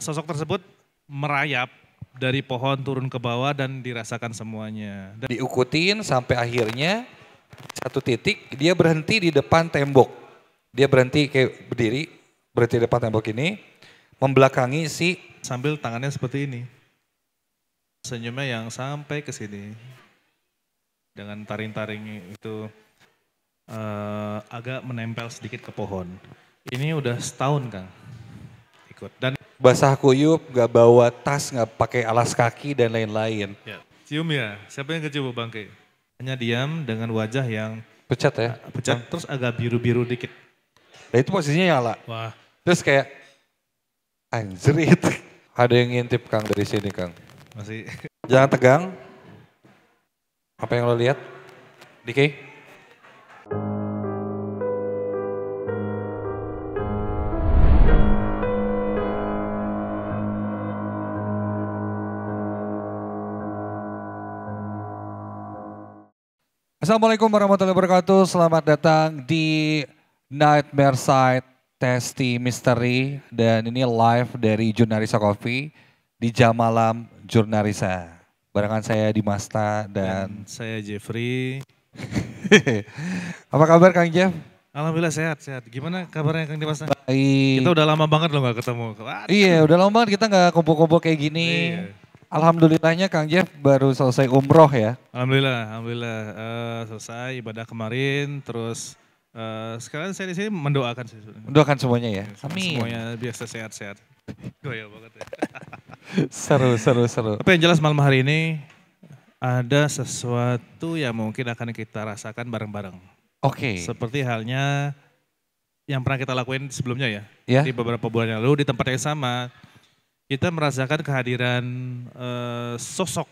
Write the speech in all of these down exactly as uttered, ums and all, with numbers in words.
sosok tersebut merayap dari pohon turun ke bawah dan dirasakan semuanya. Dan diikutin sampai akhirnya satu titik dia berhenti di depan tembok. Dia berhenti kayak berdiri, berhenti di depan tembok ini, membelakangi si... Sambil tangannya seperti ini. Senyumnya yang sampai ke sini. Dengan taring-taring itu uh, agak menempel sedikit ke pohon. Ini udah setahun Kang ikut. Dan basah kuyup, gak bawa tas, gak pakai alas kaki dan lain-lain. Ya. Cium ya, siapa yang kecium bangke? Hanya diam dengan wajah yang pucat ya, pucat terus agak biru-biru dikit. Nah itu posisinya nyala. Wah. Terus kayak anjrit. Ada yang ngintip Kang dari sini Kang. Masih. Jangan tegang. Apa yang lo lihat, D K? Assalamualaikum warahmatullahi wabarakatuh, selamat datang di Nightmare Side Testimystery dan ini live dari JurnalRisa Coffee di jam malam JurnalRisa. Barengan saya Dimasta dan, dan saya Jeffrey. Apa kabar Kang Jeff? Alhamdulillah sehat-sehat. Gimana kabarnya Kang Dimasta? Baik. Kita udah lama banget loh gak ketemu. Waduh. Iya udah lama banget kita gak kumpul-kumpul kayak gini. Iya. Alhamdulillahnya Kang Jeff baru selesai umroh ya. Alhamdulillah, alhamdulillah uh, selesai ibadah kemarin, terus uh, sekarang saya di sini mendoakan. Mendoakan semuanya ya. Amin. Semuanya biasa sehat-sehat. Goya banget ya. Seru, seru, seru. Tapi yang jelas malam hari ini ada sesuatu yang mungkin akan kita rasakan bareng-bareng. Oke. Okay. Seperti halnya yang pernah kita lakuin sebelumnya ya. Yeah. Di beberapa bulan yang lalu di tempat yang sama. Kita merasakan kehadiran uh, sosok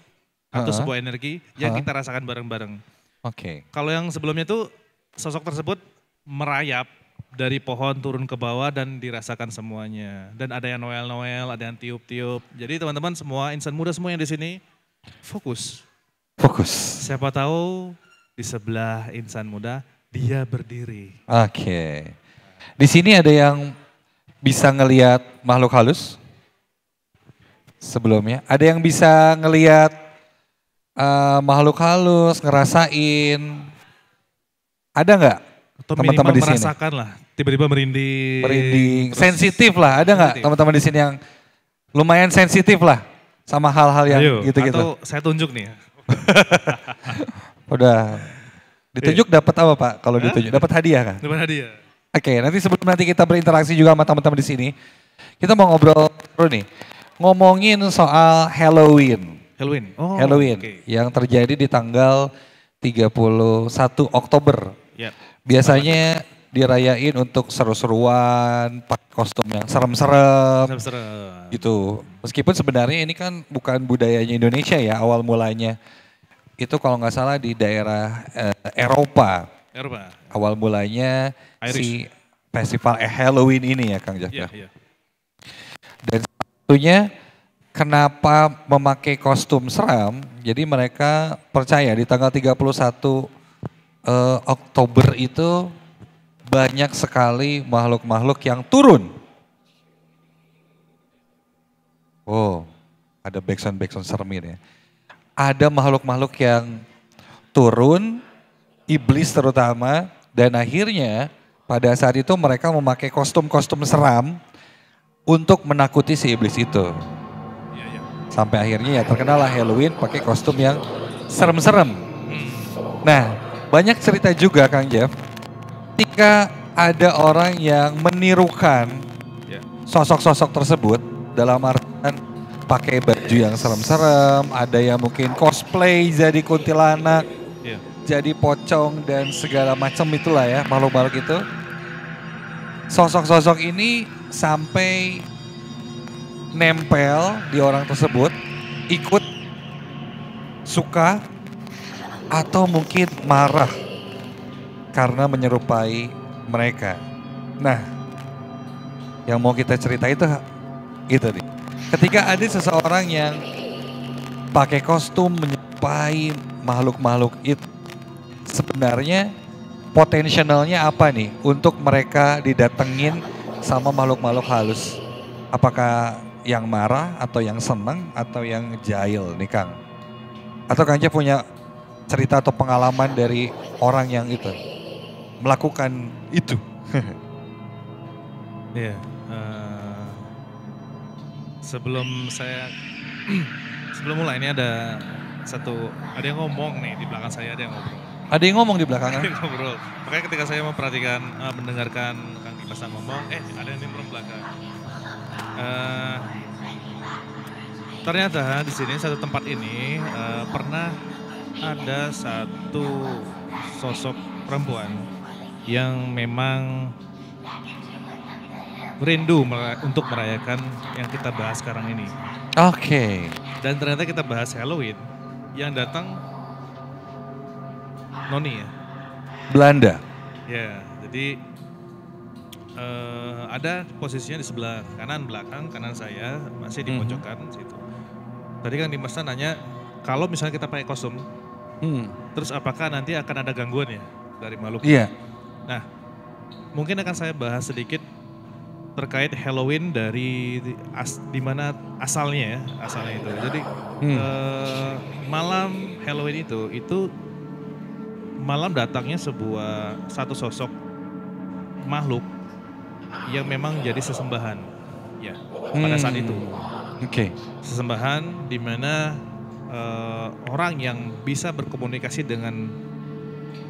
atau uh-huh. sebuah energi yang uh-huh. kita rasakan bareng-bareng. Oke. Okay. Kalau yang sebelumnya itu sosok tersebut merayap dari pohon turun ke bawah dan dirasakan semuanya. Dan ada yang noel-noel, ada yang tiup-tiup. Jadi teman-teman semua, insan muda semua yang di sini fokus. Fokus. Siapa tahu di sebelah insan muda dia berdiri. Oke. Okay. Di sini ada yang bisa ngelihat makhluk halus? Sebelumnya ada yang bisa ngelihat uh, makhluk halus, ngerasain, ada nggak teman-teman di sini? Merasakan lah, tiba-tiba merinding. Merinding, sensitif lah. Ada nggak teman-teman di sini yang lumayan sensitif lah sama hal-hal yang gitu-gitu? Atau saya tunjuk nih. Udah ditunjuk dapat apa Pak? Kalau ditunjuk dapat hadiah kan? Dapat hadiah. Oke, nanti sebelum nanti kita berinteraksi juga sama teman-teman di sini, kita mau ngobrol dulu nih. Ngomongin soal Halloween. Halloween. Oh, Halloween okay. Yang terjadi di tanggal tiga puluh satu Oktober. Yep. Biasanya dirayain untuk seru-seruan, pakai kostum yang serem-serem. Gitu. Meskipun sebenarnya ini kan bukan budayanya Indonesia ya awal mulanya. Itu kalau nggak salah di daerah eh, Eropa. Eropa. Awal mulanya Irish. Si festival eh, Halloween ini ya Kang Jaka. Yeah, yeah. Dan tentunya kenapa memakai kostum seram, jadi mereka percaya di tanggal tiga puluh satu Oktober itu banyak sekali makhluk-makhluk yang turun. Oh, ada backsound-backsound serem ini ya. Ada makhluk-makhluk yang turun, iblis terutama, dan akhirnya pada saat itu mereka memakai kostum-kostum seram untuk menakuti si iblis itu. Ya, ya. Sampai akhirnya ya terkenalah Halloween pakai kostum yang serem-serem. Hmm. Nah, banyak cerita juga Kang Jeff, ketika ada orang yang menirukan sosok-sosok tersebut, dalam artian pakai baju yang serem-serem, ada yang mungkin cosplay jadi kuntilanak, ya. Jadi pocong dan segala macam itulah ya, makhluk-makhluk itu. Sosok-sosok ini sampai nempel di orang tersebut, ikut suka atau mungkin marah karena menyerupai mereka. Nah, yang mau kita cerita itu gitu nih. Ketika ada seseorang yang pakai kostum menyerupai makhluk-makhluk itu, sebenarnya potensialnya apa nih untuk mereka didatengin sama makhluk-makhluk halus? Apakah yang marah atau yang seneng atau yang jahil nih Kang? Atau Kang Jeff punya cerita atau pengalaman dari orang yang itu melakukan itu? Iya. yeah, uh, sebelum saya sebelum mulai ini ada satu ada yang ngomong nih di belakang saya, ada yang ngobrol. Ada yang ngomong di belakang. Ada yang ngobrol. Makanya ketika saya memperhatikan uh, mendengarkan Kang Dimas ngomong, eh ada yang nimbrung belakang. Uh, ternyata di sini satu tempat ini uh, pernah ada satu sosok perempuan yang memang rindu mera- untuk merayakan yang kita bahas sekarang ini. Oke. Okay. Dan ternyata kita bahas Halloween, yang datang Noni ya? Belanda. Ya, jadi uh, ada posisinya di sebelah kanan belakang, kanan saya masih di pojokan mm-hmm. situ. Tadi kan Dimasta nanya, kalau misalnya kita pakai kostum, hmm. terus apakah nanti akan ada gangguan ya dari makhluk? Iya. Yeah. Nah, mungkin akan saya bahas sedikit terkait Halloween dari as, di mana asalnya ya, asalnya itu. Jadi hmm. uh, malam Halloween itu, itu malam datangnya sebuah satu sosok makhluk yang memang jadi sesembahan ya hmm. pada saat itu. Oke. Okay. Sesembahan di mana uh, orang yang bisa berkomunikasi dengan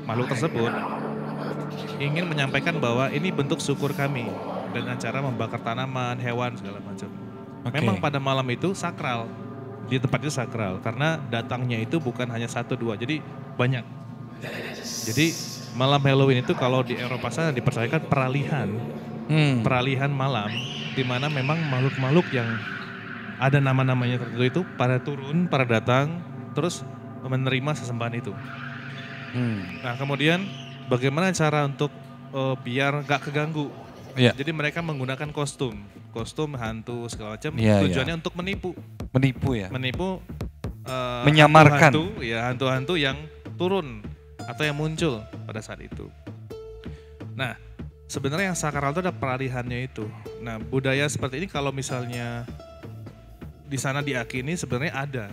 makhluk tersebut ingin menyampaikan bahwa ini bentuk syukur kami dengan cara membakar tanaman, hewan segala macam. Okay. Memang pada malam itu sakral, di tempat itu sakral karena datangnya itu bukan hanya satu dua, jadi banyak. Jadi malam Halloween itu kalau di Eropa sana dipercayakan peralihan, hmm. peralihan malam, di mana memang makhluk-makhluk yang ada nama-namanya tertentu itu pada turun, pada datang, terus menerima sesembahan itu. Hmm. Nah kemudian bagaimana cara untuk uh, biar nggak keganggu? Yeah. Jadi mereka menggunakan kostum, kostum hantu segala macam. Yeah, tujuannya yeah. untuk menipu. Menipu ya. Menipu. Uh, Menyamarkan. Hantu, ya hantu-hantu yang turun atau yang muncul pada saat itu. Nah, sebenarnya yang sakral itu ada peralihannya itu. Nah, budaya seperti ini kalau misalnya di sana diakini sebenarnya ada.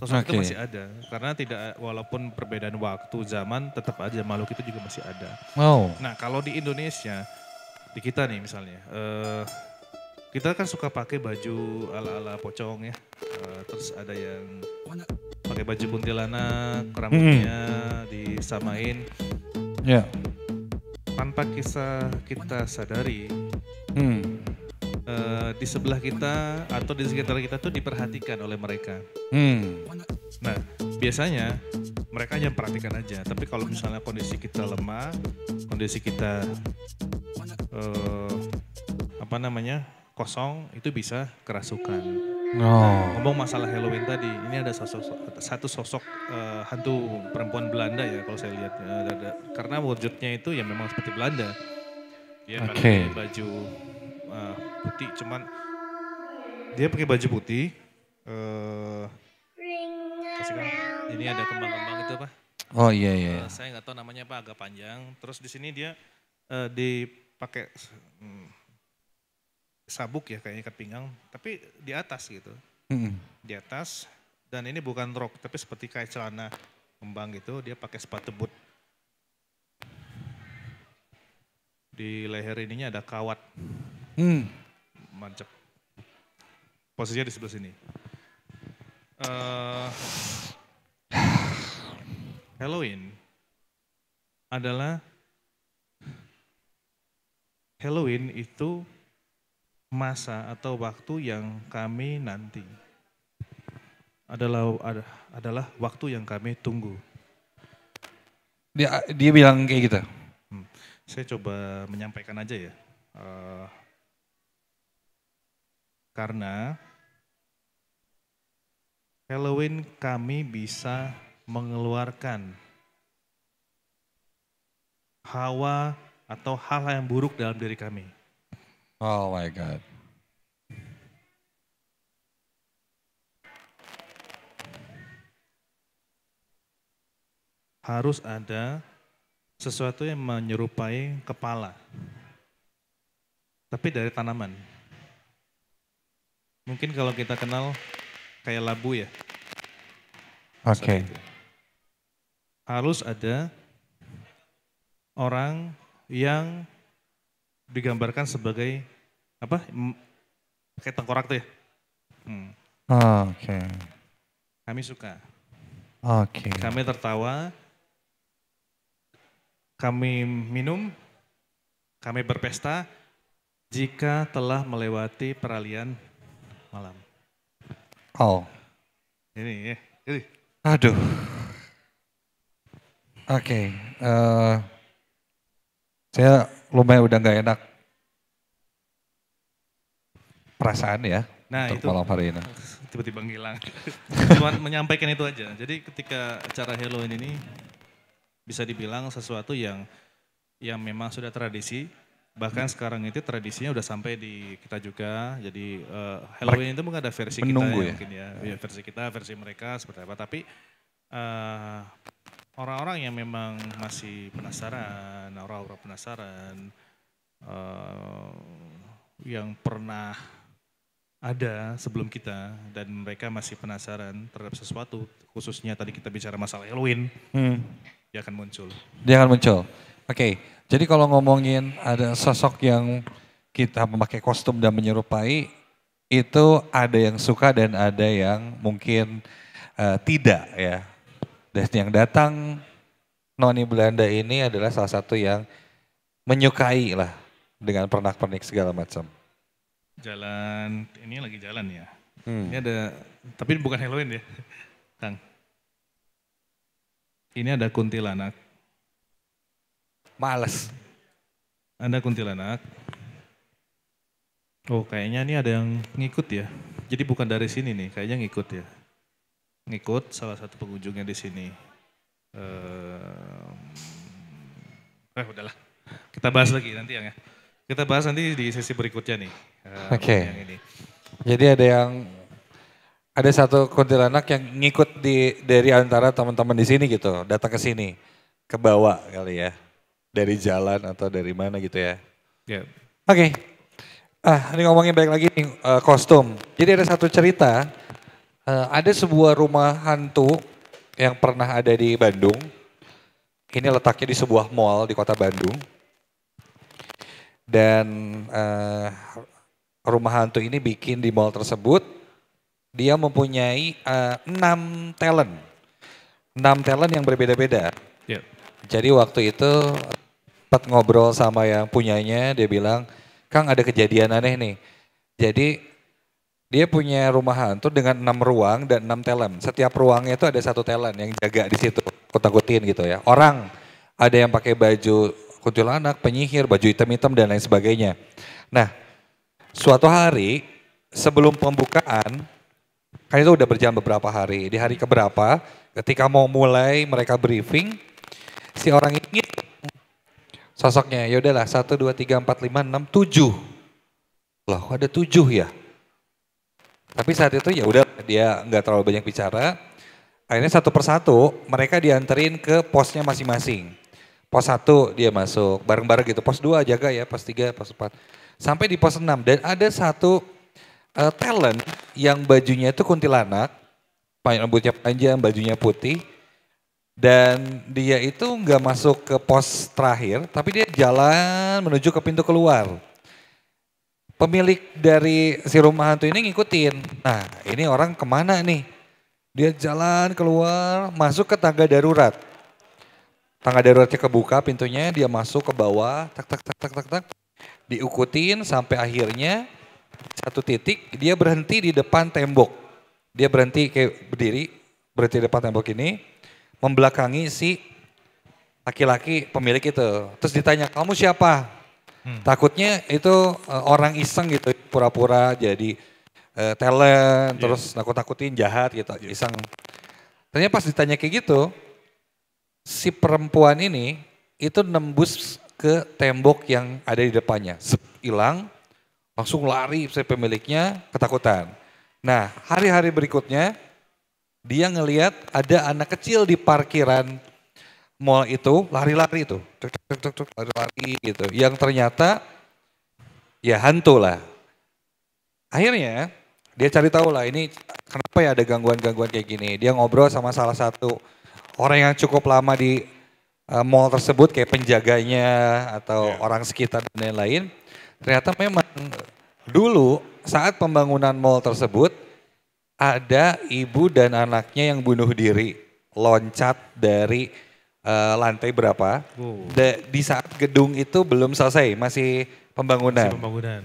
Sosok okay. itu masih ada. Karena tidak, walaupun perbedaan waktu, zaman, tetap aja makhluk itu juga masih ada. Wow. Nah, kalau di Indonesia, di kita nih misalnya, uh, kita kan suka pakai baju ala-ala pocong ya. Uh, terus ada yang pakai baju kuntilanak, rambutnya hmm. disamain. Ya. Yeah. Tanpa kisah kita sadari, hmm. uh, di sebelah kita atau di sekitar kita tuh diperhatikan oleh mereka. Hmm. Nah, biasanya mereka hanya perhatikan aja. Tapi kalau misalnya kondisi kita lemah, kondisi kita uh, apa namanya kosong, itu bisa kerasukan. Oh. Ngomong masalah Halloween tadi, ini ada sosok, satu sosok uh, hantu perempuan Belanda ya kalau saya lihat. Ya, ada, ada. Karena wujudnya itu ya memang seperti Belanda. Dia okay. pakai baju uh, putih, cuman dia pakai baju putih. Uh, ini ada kembang-kembang itu apa? Oh iya iya. Uh, saya nggak tahu namanya apa, agak panjang. Terus di sini dia uh, dipakai. Hmm, sabuk ya kayak ikat pinggang, tapi di atas gitu, mm-hmm. di atas, dan ini bukan rok tapi seperti kayak celana kembang gitu, dia pakai sepatu boot. Di leher ininya ada kawat, mm. mancep. Posisinya di sebelah sini. Uh, Halloween adalah Halloween itu masa atau waktu yang kami nanti adalah ad, adalah waktu yang kami tunggu. Dia dia bilang kayak gitu. Hmm. Saya coba menyampaikan aja ya, uh, karena Halloween kami bisa mengeluarkan hawa atau hal-hal yang buruk dalam diri kami. Oh my God. Harus ada sesuatu yang menyerupai kepala. Tapi dari tanaman. Mungkin kalau kita kenal kayak labu ya. Oke. Okay. Harus ada orang yang digambarkan sebagai apa? Pakai tengkorak tuh ya. Hmm. Oh, oke. Okay. Kami suka. Oke. Okay. Kami tertawa. Kami minum. Kami berpesta jika telah melewati peralihan malam. Oh. Ini ya. Ini. Aduh. Oke. Okay. Uh, saya lumayan udah nggak enak perasaan ya. Nah itu malam hari ini. Tiba-tiba ngilang. Cuman menyampaikan itu aja. Jadi ketika acara Halloween ini bisa dibilang sesuatu yang yang memang sudah tradisi. Bahkan sekarang itu tradisinya udah sampai di kita juga, jadi uh, Halloween itu mungkin ada versi menunggu kita ya, mungkin ya. Ya, versi kita, versi mereka seperti apa. Tapi uh, orang-orang yang memang masih penasaran, orang-orang penasaran, uh, yang pernah ada sebelum kita dan mereka masih penasaran terhadap sesuatu, khususnya tadi kita bicara masalah Halloween, hmm. dia akan muncul. Dia akan muncul. Oke, okay, jadi kalau ngomongin ada sosok yang kita memakai kostum dan menyerupai, itu ada yang suka dan ada yang mungkin uh, tidak ya. Dan yang datang noni Belanda ini adalah salah satu yang menyukai lah dengan pernak-pernik segala macam. Jalan, ini lagi jalan ya. Hmm. Ini ada, tapi bukan Halloween ya, Kang. Ini ada kuntilanak. Males. Anda kuntilanak. Oh kayaknya ini ada yang ngikut ya. Jadi bukan dari sini nih, kayaknya ngikut ya. Ngikut salah satu pengunjungnya di sini. Eh, eh udahlah, kita bahas lagi nanti ya. Kita bahas nanti di sesi berikutnya nih. Eh, Oke. Okay. Jadi ada yang ada satu kuntilanak yang ngikut di dari antara teman-teman di sini gitu, datang ke sini, ke bawah kali ya. Dari jalan atau dari mana gitu ya. Yeah. Oke. Okay. Ah, ini ngomongin balik lagi nih, uh, kostum. Jadi ada satu cerita, uh, ada sebuah rumah hantu yang pernah ada di Bandung. Ini letaknya di sebuah mall di kota Bandung. Dan uh, rumah hantu ini bikin di mall tersebut, dia mempunyai uh, enam talent. Enam talent yang berbeda-beda. Yeah. Jadi waktu itu sempat ngobrol sama yang punyanya, dia bilang, Kang ada kejadian aneh nih. Jadi dia punya rumah hantu dengan enam ruang dan enam talent. Setiap ruangnya itu ada satu talent yang jaga di situ, kut-kutin gitu ya. Orang ada yang pakai baju kuntilanak, penyihir, baju hitam-hitam dan lain sebagainya. Nah, suatu hari sebelum pembukaan, kan itu udah berjalan beberapa hari. Di hari keberapa, ketika mau mulai mereka briefing, si orang ini sosoknya, ya udahlah satu, dua, tiga, empat, lima, enam, tujuh. Loh ada tujuh ya? Tapi saat itu ya udah dia nggak terlalu banyak bicara. Akhirnya satu persatu mereka dianterin ke posnya masing-masing. Pos satu dia masuk bareng-bareng gitu, pos dua jaga ya, pos tiga, pos empat. Sampai di pos enam dan ada satu uh, talent yang bajunya itu kuntilanak, rambutnya panjang, bajunya putih. Dan dia itu nggak masuk ke pos terakhir, tapi dia jalan menuju ke pintu keluar. Pemilik dari si rumah hantu ini ngikutin. Nah ini orang kemana nih? Dia jalan keluar, masuk ke tangga darurat. Tangga daruratnya kebuka pintunya, dia masuk ke bawah, tak tak tak tak tak tak. Diikutin sampai akhirnya satu titik dia berhenti di depan tembok. Dia berhenti kayak berdiri, berhenti di depan tembok ini. Membelakangi si laki-laki pemilik itu. Terus ditanya, kamu siapa? Hmm. Takutnya itu uh, orang iseng gitu, pura-pura jadi uh, talent, yeah. Terus nakut-nakutin jahat gitu, yeah. Iseng. Ternyata pas ditanya kayak gitu, si perempuan ini itu nembus ke tembok yang ada di depannya. Zep, hilang, langsung lari si pemiliknya ketakutan. Nah, hari-hari berikutnya, dia ngelihat ada anak kecil di parkiran mall itu lari-lari itu, lari-lari gitu. Yang ternyata ya hantu lah. Akhirnya Dia cari tahu lah ini kenapa ya ada gangguan-gangguan kayak gini. Dia ngobrol sama salah satu orang yang cukup lama di uh, mall tersebut kayak penjaganya atau yeah. orang sekitar dan lain-lain. Ternyata memang dulu saat pembangunan mall tersebut ada ibu dan anaknya yang bunuh diri loncat dari uh, lantai berapa. Oh. De, di saat gedung itu belum selesai, masih pembangunan. Masih pembangunan.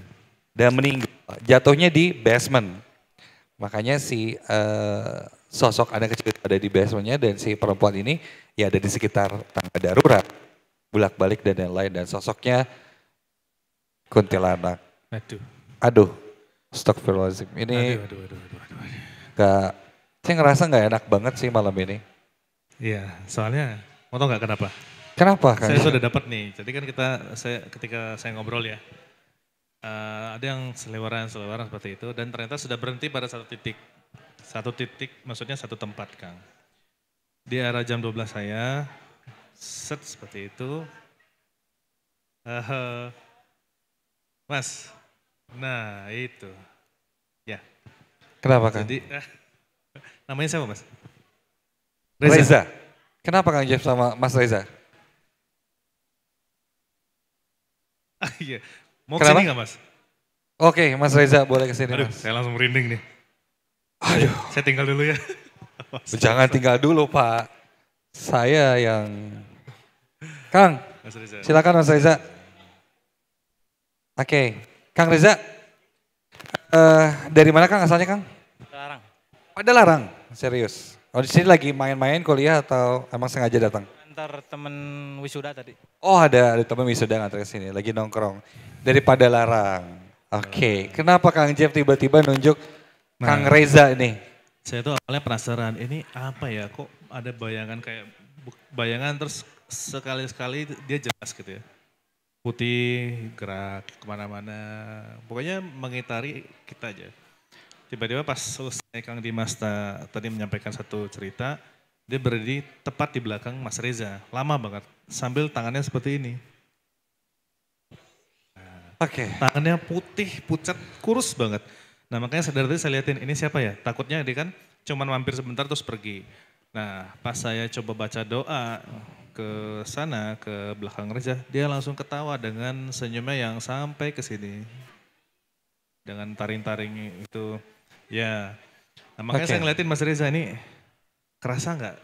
Dan meninggal, jatuhnya di basement. Makanya si uh, sosok anak kecil ada di basementnya dan si perempuan ini ya ada di sekitar tangga darurat. Bolak-balik dan lain-lain dan sosoknya kuntilanak. Aduh. Aduh, astagfirullahaladzim. Ini aduh, aduh, aduh, aduh, aduh, aduh. Gak, saya ngerasa gak enak banget sih malam ini. Iya, soalnya mau tau gak kenapa? Kenapa? Kan? Saya sudah dapat nih, jadi kan kita saya, ketika saya ngobrol ya. Uh, ada yang selewaran-selewaran seperti itu dan ternyata sudah berhenti pada satu titik. Satu titik maksudnya satu tempat, Kang. Di arah jam dua belas saya, set seperti itu. Uh, mas, nah itu. Ya. Kenapa, Kang? Jadi, uh, namanya siapa, Mas? Reza. Reza. Kenapa, Kang Jeff sama Mas Reza? Ah, iya. Mau kesini gak, Mas? Oke, Mas Reza boleh kesini. Aduh, Mas. Saya langsung merinding nih. Aduh. Saya tinggal dulu ya. Jangan tinggal dulu, Pak. Saya yang... Kang, Mas Reza. Silakan Mas Reza. Oke, okay. Kang Reza. Uh, dari mana Kang asalnya, Kang? Padalarang. Padalarang, serius. Oh, di sini lagi main-main kuliah atau emang sengaja datang? Antar temen wisuda tadi. Oh, ada, ada temen wisuda ngantar ke sini, lagi nongkrong. Dari Padalarang. Oke, okay. Kenapa Kang Jeff tiba-tiba nunjuk nah, Kang Reza ini? Saya tuh awalnya penasaran, ini apa ya? Kok ada bayangan kayak bayangan terus sekali-sekali dia jelas gitu ya. Putih, gerak kemana-mana. Pokoknya mengitari kita aja. Tiba-tiba pas selesai Kang Dimasta tadi menyampaikan satu cerita, dia berdiri tepat di belakang Mas Reza. Lama banget, sambil tangannya seperti ini. Oke. Okay. Tangannya putih, pucat, kurus banget. Nah makanya sadar tadi saya liatin, ini siapa ya? Takutnya dia kan cuman mampir sebentar terus pergi. Nah pas saya coba baca doa ke sana, ke belakang Reza, dia langsung ketawa dengan senyumnya yang sampai ke sini. Dengan taring-taring itu. Ya, nah, makanya okay. saya ngeliatin Mas Reza ini, kerasa nggak?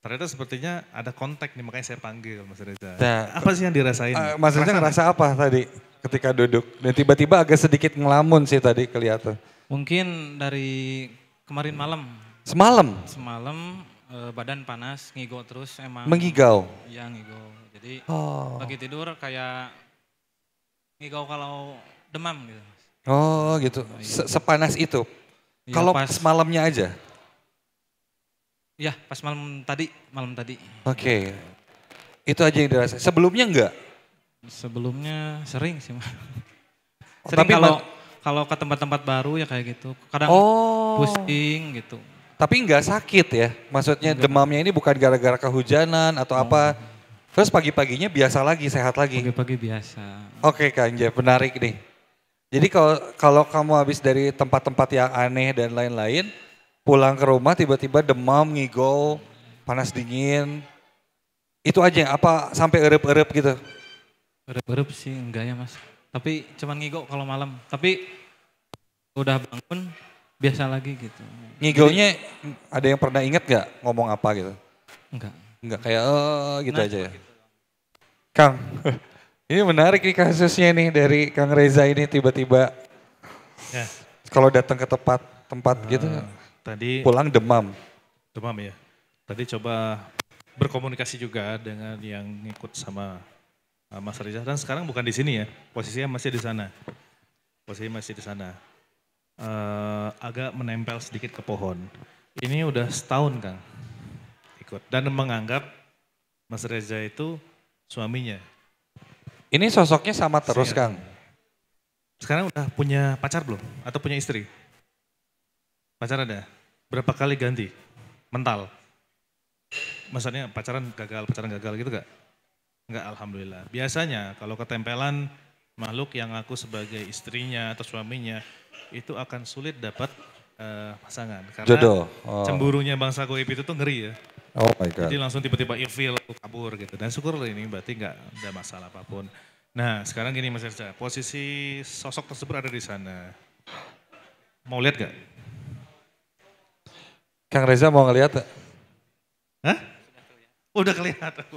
Ternyata sepertinya ada kontak nih, makanya saya panggil Mas Reza. Nah, apa sih yang dirasain? Uh, Mas Reza ngerasa apa tadi ketika duduk? Dan tiba-tiba agak sedikit ngelamun sih tadi kelihatan. Mungkin dari kemarin malam. Semalam? Semalam eh, badan panas, ngigau terus emang. Mengigau? Iya ngigau. Jadi oh. lagi tidur kayak ngigau kalau demam gitu. Oh gitu, sepanas itu? Ya, kalau pas malamnya aja? Ya, pas malam tadi, malam tadi. Oke, okay. Itu aja yang dirasain. Sebelumnya enggak? Sebelumnya sering sih. Sering kalau kalau ke tempat-tempat baru ya kayak gitu. Kadang oh. pusing gitu. Tapi enggak sakit ya? Maksudnya enggak. Demamnya ini bukan gara-gara kehujanan atau oh. apa? Terus pagi-paginya biasa lagi, sehat lagi? Pagi-pagi biasa. Oke okay, Kang Jeff, menarik nih. Jadi kalau kalau kamu habis dari tempat-tempat yang aneh dan lain-lain, pulang ke rumah tiba-tiba demam, ngigau, panas dingin. Itu aja apa sampai erep-erep gitu? Erep-erep sih enggak ya Mas. Tapi cuman ngigau kalau malam. Tapi udah bangun biasa lagi gitu. Ngigaunya ada yang pernah inget gak ngomong apa gitu? Enggak. Enggak kayak oh, gitu nah, aja ya? Gitu. Kang, ini menarik nih kasusnya nih dari Kang Reza ini tiba-tiba. Ya. Kalau datang ke tempat tempat uh. gitu. Tadi pulang demam. Demam ya. Tadi coba berkomunikasi juga dengan yang ikut sama Mas Reza. Dan sekarang bukan di sini ya. Posisinya masih di sana. Posisinya masih di sana. Uh, agak menempel sedikit ke pohon. Ini udah setahun Kang. Ikut. Dan menganggap Mas Reza itu suaminya. Ini sosoknya sama terus Siap. Kang? Sekarang udah punya pacar belum? Atau punya istri? Pacar ada? Berapa kali ganti? Mental? Maksudnya pacaran gagal, pacaran gagal gitu gak? Enggak, alhamdulillah. Biasanya kalau ketempelan makhluk yang aku sebagai istrinya atau suaminya, itu akan sulit dapat uh, pasangan. Karena jodoh. Oh. Cemburunya bangsa goib itu tuh ngeri ya. Oh my God. Jadi langsung tiba-tiba ilfil, kabur gitu. Dan syukur ini berarti nggak ada masalah apapun. Nah sekarang gini Mas Reza, posisi sosok tersebut ada di sana. Mau lihat gak? Kang Reza mau ngelihat gak? Hah? Udah kelihatan,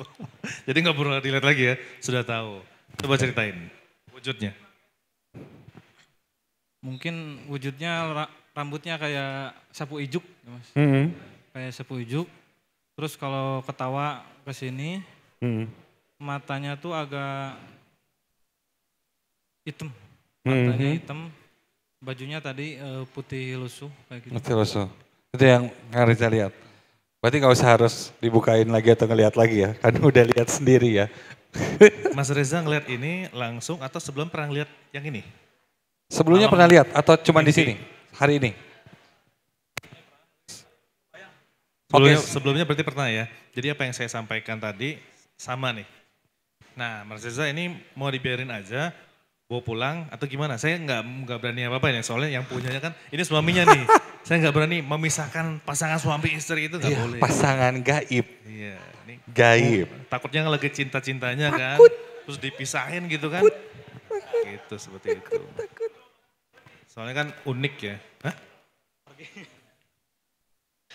jadi nggak perlu dilihat lagi ya, sudah tahu. Coba ceritain wujudnya. Mungkin wujudnya rambutnya kayak sapu ijuk, ya Mas. Mm-hmm. Kayak sapu ijuk. Terus kalau ketawa ke sini, mm-hmm. matanya tuh agak hitam, matanya mm-hmm. hitam. Bajunya tadi uh, putih lusuh kayak gitu. Putih lusuh. Itu yang harus saya lihat. Berarti nggak usah harus dibukain lagi atau ngelihat lagi ya, kan udah lihat sendiri ya. Mas Reza ngelihat ini langsung atau sebelum pernah lihat yang ini? Sebelumnya Alam. Pernah lihat atau cuma di sini hari ini? Sebelumnya, okay. Sebelumnya berarti pernah ya. Jadi apa yang saya sampaikan tadi sama nih. Nah Mas Reza ini mau dibiarin aja, bawa pulang atau gimana? Saya nggak nggak berani apa-apa ya, soalnya yang punyanya kan ini suaminya nih. Saya nggak berani memisahkan pasangan suami istri itu nggak iya, boleh. Pasangan gaib. Iya. Ini gaib. Oh, takutnya lagi cinta-cintanya kan. Terus dipisahin gitu kan. Takut. Nah, gitu seperti takut, itu. Takut. Soalnya kan unik ya. Hah?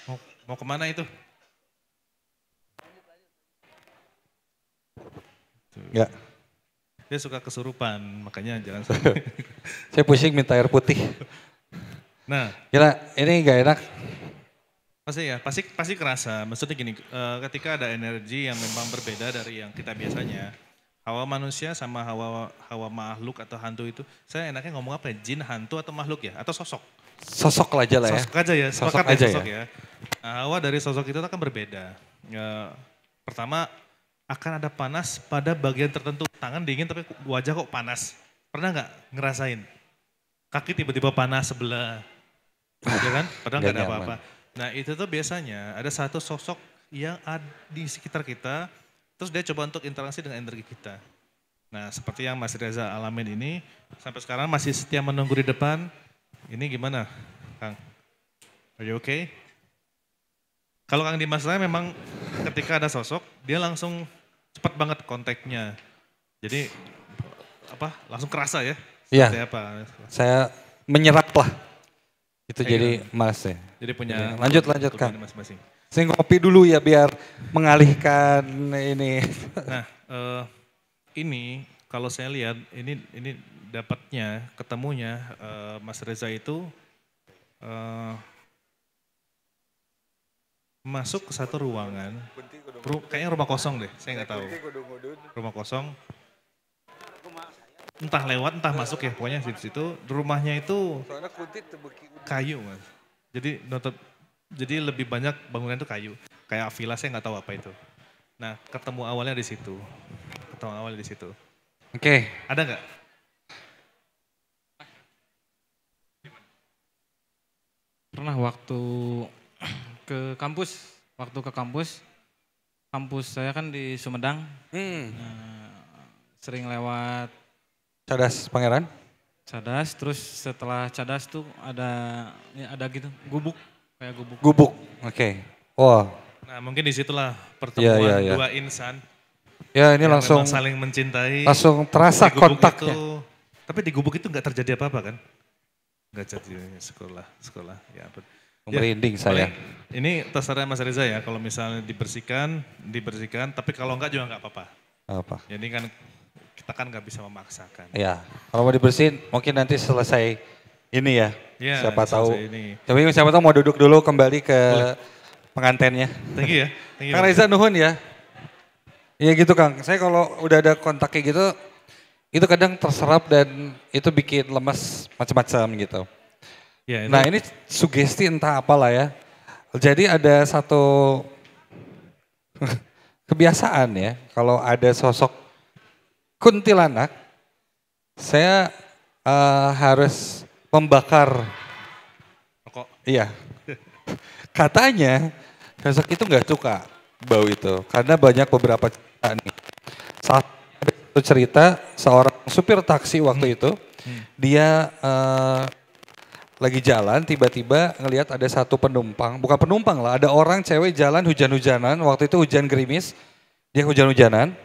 Mau, mau kemana itu? Ya. Dia suka kesurupan, makanya jangan sampai. Saya pusing minta air putih. Nah, gila, ini gak enak. Pasti ya, pasti pasti kerasa. Maksudnya gini, uh, ketika ada energi yang memang berbeda dari yang kita biasanya, hawa manusia sama hawa hawa makhluk atau hantu itu, saya enaknya ngomong apa ya? Jin, hantu atau makhluk ya? Atau sosok? Sosok aja lah ya. Sosok aja ya, sosok aja sosok ya. ya. Nah, hawa dari sosok itu akan berbeda. Uh, pertama, akan ada panas pada bagian tertentu. Tangan dingin tapi wajah kok panas. Pernah nggak ngerasain? Kaki tiba-tiba panas sebelah. Ya kan? Padahal nggak ada apa-apa. Nah itu tuh biasanya ada satu sosok yang ada di sekitar kita, terus dia coba untuk interaksi dengan energi kita. Nah seperti yang Mas Reza alamin ini, sampai sekarang masih setia menunggu di depan. Ini gimana Kang? Are you okay? Kalau Kang Dimas saya memang ketika ada sosok, dia langsung cepat banget kontaknya. Jadi apa langsung kerasa ya? Iya, saya menyerap lah. Itu eh, jadi ya. Mas ya. Jadi punya lanjut lanjut Kang. Saya ngopi dulu ya biar mengalihkan ini. Nah uh, ini kalau saya lihat ini ini dapatnya ketemunya uh, Mas Reza itu uh, masuk ke satu ruangan, Ru kayaknya rumah kosong deh, saya nggak tahu. Rumah kosong. Entah lewat, entah masuk ya, pokoknya di situ rumahnya itu kayu Mas. Jadi notep, jadi lebih banyak bangunan itu kayu, kayak villa saya nggak tahu apa itu. Nah ketemu awalnya di situ, ketemu awalnya di situ. Oke. Okay. Ada nggak? Pernah waktu ke kampus, waktu ke kampus, kampus saya kan di Sumedang, hmm. nah, sering lewat. Cadas Pangeran? Cadas, terus setelah Cadas tuh ada ya ada gitu, gubuk, kayak gubuk. Gubuk, oke. Okay. Wow. Nah mungkin disitulah pertemuan yeah, yeah, yeah. dua insan. Ya yeah, ini langsung saling mencintai. Langsung terasa kontaknya. Itu, tapi di gubuk itu nggak terjadi apa-apa kan? Nggak terjadi sekolah, sekolah. Ya, merinding ya, saya. Ini terserah Mas Reza ya, kalau misalnya dibersihkan, dibersihkan. Tapi kalau enggak juga nggak apa-apa. Apa? Jadi kan kita kan nggak bisa memaksakan. Ya, kalau mau dibersihin mungkin nanti selesai ini ya. ya siapa tahu. Ini. Tapi siapa tahu mau duduk dulu kembali ke boleh. Pengantennya. Thank you ya. Thank you Kang Reza nuhun ya. Iya gitu Kang. Saya kalau udah ada kontak kayak gitu, itu kadang terserap dan itu bikin lemes macam-macam gitu. Ya, itu. Nah ini sugesti entah apalah ya. Jadi ada satu kebiasaan ya. Kalau ada sosok kuntilanak, saya uh, harus membakar rokok. Iya, katanya sosok itu nggak suka bau itu karena banyak beberapa cerita nih. Satu cerita seorang supir taksi waktu hmm. itu hmm. dia uh, lagi jalan tiba-tiba ngelihat ada satu penumpang, bukan penumpang lah, ada orang cewek jalan hujan-hujanan, waktu itu hujan gerimis, dia hujan-hujanan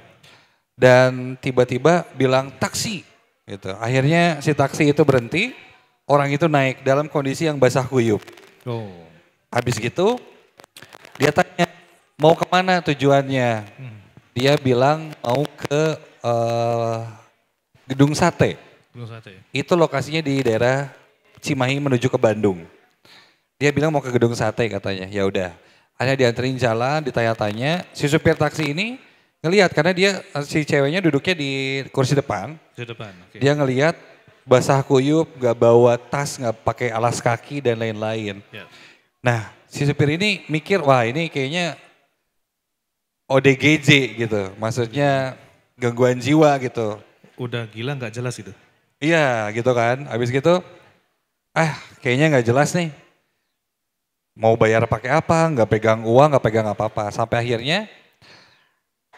dan tiba-tiba bilang taksi gitu. Akhirnya si taksi itu berhenti, orang itu naik dalam kondisi yang basah kuyup. Oh. Habis gitu dia tanya mau kemana tujuannya, hmm. dia bilang mau ke uh, Gedung Sate. Gedung Sate. Itu lokasinya di daerah Cimahi menuju ke Bandung. Dia bilang mau ke Gedung Sate katanya. Ya udah, hanya dianterin jalan, ditanya-tanya. Si supir taksi ini ngelihat karena dia si ceweknya duduknya di kursi depan. Kursi depan. Okay. Dia ngelihat basah kuyup, nggak bawa tas, nggak pakai alas kaki dan lain-lain. Yeah. Nah, si supir ini mikir, wah ini kayaknya O D G J gitu. Maksudnya gangguan jiwa gitu. Udah gila nggak jelas gitu. Iya, gitu kan. Habis gitu ah kayaknya nggak jelas nih, mau bayar pakai apa, nggak pegang uang, nggak pegang apa-apa. Sampai akhirnya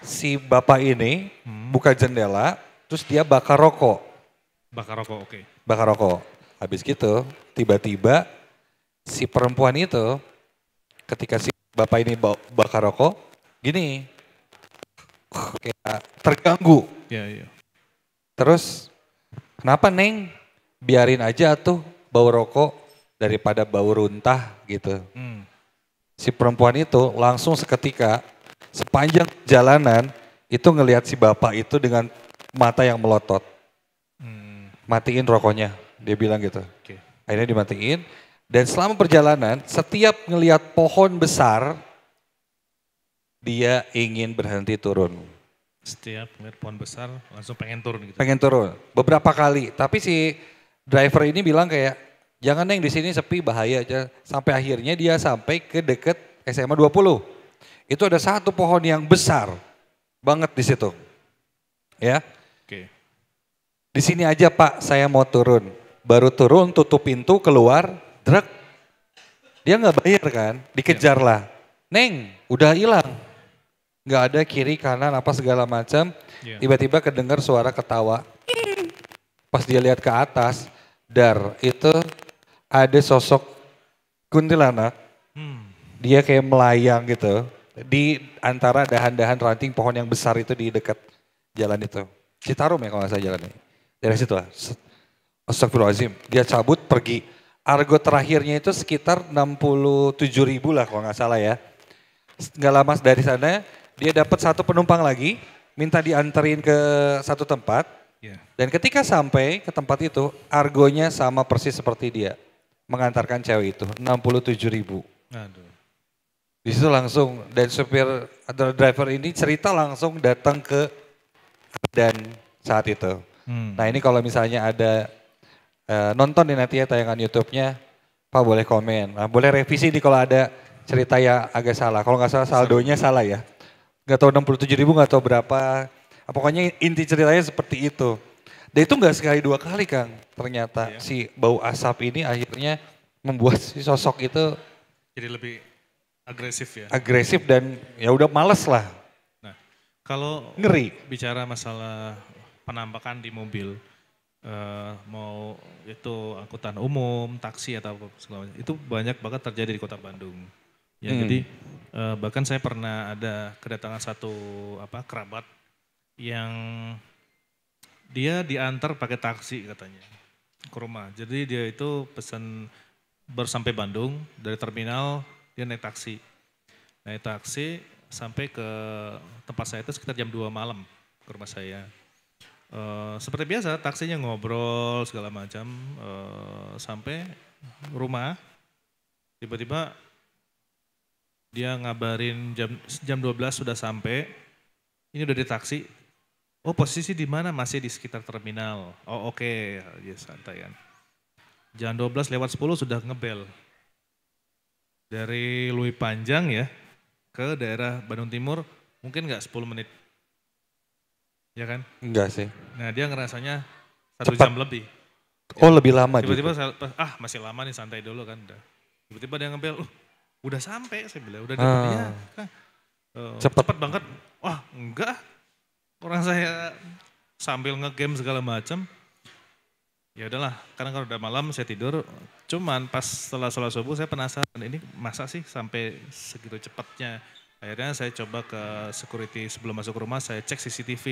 si bapak ini hmm. buka jendela, terus dia bakar rokok. Bakar rokok, oke. Okay. Bakar rokok. Habis gitu, tiba-tiba si perempuan itu, ketika si bapak ini bakar rokok, gini, kayak terganggu. Ya, ya. Terus, kenapa Neng? Biarin aja tuh. Bau rokok daripada bau runtah gitu. Hmm. Si perempuan itu langsung seketika sepanjang jalanan itu ngelihat si bapak itu dengan mata yang melotot. Hmm. Matiin rokoknya, dia bilang gitu. Okay. Akhirnya dimatiin dan selama perjalanan setiap ngelihat pohon besar dia ingin berhenti turun. Setiap ngelihat pohon besar langsung pengen turun gitu. Pengen turun beberapa kali, tapi si driver ini bilang kayak jangan Neng, di sini sepi bahaya aja. Sampai akhirnya dia sampai ke deket S M A dua puluh. Itu ada satu pohon yang besar banget di situ. Ya. Oke. Di sini aja Pak, saya mau turun. Baru turun, tutup pintu, keluar, drek. Dia nggak bayar kan? Dikejar lah. Neng, udah hilang. Nggak ada kiri kanan apa segala macam. Yeah. Tiba-tiba kedengar suara ketawa. Pas dia lihat ke atas, dar itu ada sosok kuntilanak, hmm. dia kayak melayang gitu di antara dahan-dahan ranting pohon yang besar itu di dekat jalan itu. Citarum ya kalau nggak salah jalannya. Dari situ lah. Astagfirullahaladzim, dia cabut pergi. Argo terakhirnya itu sekitar enam puluh tujuh ribu lah kalau nggak salah ya. Nggak lama dari sana, dia dapat satu penumpang lagi, minta dianterin ke satu tempat. Yeah. Dan ketika sampai ke tempat itu, argonya sama persis seperti dia. Mengantarkan cewek itu, enam puluh tujuh ribu. Aduh. Di situ langsung, dan supir atau driver ini cerita langsung datang ke dan saat itu. Hmm. Nah ini kalau misalnya ada, uh, nonton di nanti ya tayangan YouTube-nya, Pak boleh komen. Nah, boleh revisi nih kalau ada cerita yang agak salah. Kalau nggak salah saldonya salah ya. Nggak tahu enam puluh tujuh ribu, nggak tahu berapa. Pokoknya inti ceritanya seperti itu. Dan itu nggak sekali dua kali Kang. Ternyata iya. Si bau asap ini akhirnya membuat si sosok itu jadi lebih agresif ya. Agresif dan ya udah males lah. Nah, kalau ngeri bicara masalah penampakan di mobil, uh, mau itu angkutan umum, taksi atau apa segala macam, itu banyak banget terjadi di kota Bandung. Ya hmm. jadi uh, bahkan saya pernah ada kedatangan satu apa kerabat yang dia diantar pakai taksi katanya ke rumah. Jadi dia itu pesan baru sampai Bandung, dari terminal dia naik taksi. Naik taksi sampai ke tempat saya itu sekitar jam dua malam ke rumah saya. E, seperti biasa taksinya ngobrol segala macam, e, sampai rumah tiba-tiba dia ngabarin jam, jam dua belas sudah sampai, ini udah di taksi. Oh posisi di mana? Masih di sekitar terminal. Oh oke, okay. Ya santai kan. jam dua belas lewat sepuluh sudah ngebel. Dari Leuwi Panjang ya ke daerah Bandung Timur mungkin nggak sepuluh menit. Ya kan? Enggak sih. Nah dia ngerasanya satu jam lebih. Oh ya. Lebih lama. Tiba-tiba saya, ah masih lama nih santai dulu kan. Tiba-tiba dia ngebel, oh, udah sampai saya bilang, udah dapet ah. Ya. Oh, cepat. Cepat banget. Wah enggak. Orang saya sambil nge-game segala macam, Ya udahlah, karena kalau udah malam saya tidur. Cuman pas setelah sholat subuh saya penasaran, ini masa sih sampai segitu cepatnya. Akhirnya saya coba ke security sebelum masuk rumah, saya cek C C T V.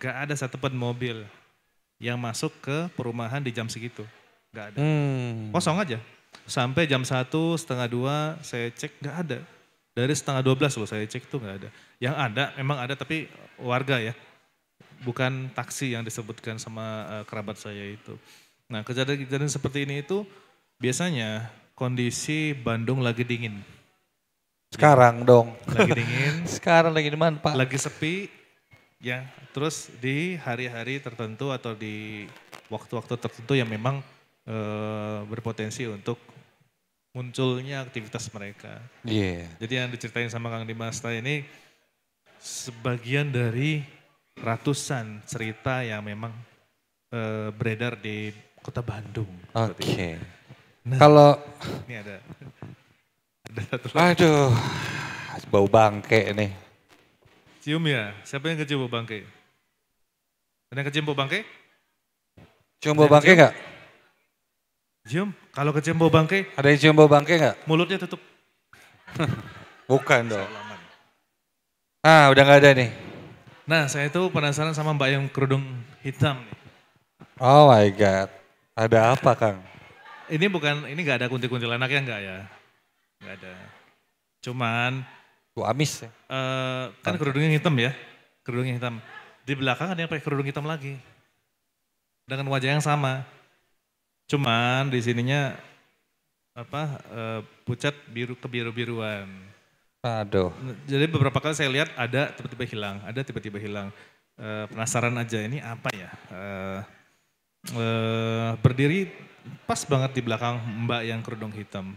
Gak ada satupun mobil yang masuk ke perumahan di jam segitu. Gak ada. Hmm. Kosong aja. Sampai jam satu, setengah dua saya cek gak ada. Dari setengah dua belas loh saya cek tuh gak ada. Yang ada, memang ada tapi warga ya. Bukan taksi yang disebutkan sama uh, kerabat saya itu. Nah kejadian-kejadian seperti ini itu biasanya kondisi Bandung lagi dingin. Sekarang ya, dong. Lagi dingin. Sekarang lagi dimana Pak? Lagi sepi. Ya terus di hari-hari tertentu atau di waktu-waktu tertentu yang memang uh, berpotensi untuk munculnya aktivitas mereka. Iya. Yeah. Jadi yang diceritain sama Kang Dimasta ini sebagian dari ratusan cerita yang memang uh, beredar di kota Bandung. Oke. Okay. Nah, kalau ini ada, ada satu. Aduh, bau bangke nih. Cium ya. Siapa yang kecium bau bangke? Ada yang kecium bau bangke? Cium bau bangke nggak? Cium. Kalau kecium bau bangke? Ada yang cium bau bangke nggak? Mulutnya tutup. Bukan dong. Ah, udah nggak ada nih. Nah saya itu penasaran sama mbak yang kerudung hitam nih. Oh my God, ada apa Kang? Ini bukan, ini gak ada kuntil-kuntilanaknya enggak ya? Gak ada. Cuman. Tuh amis ya? Uh, kan kerudungnya hitam ya, kerudungnya hitam. Di belakang ada yang pakai kerudung hitam lagi. Dengan wajah yang sama. Cuman di sininya apa, uh, pucat biru kebiru-biruan. Aduh. Jadi beberapa kali saya lihat ada tiba-tiba hilang, ada tiba-tiba hilang. E, penasaran aja ini apa ya? E, e, berdiri pas banget di belakang mbak yang kerudung hitam.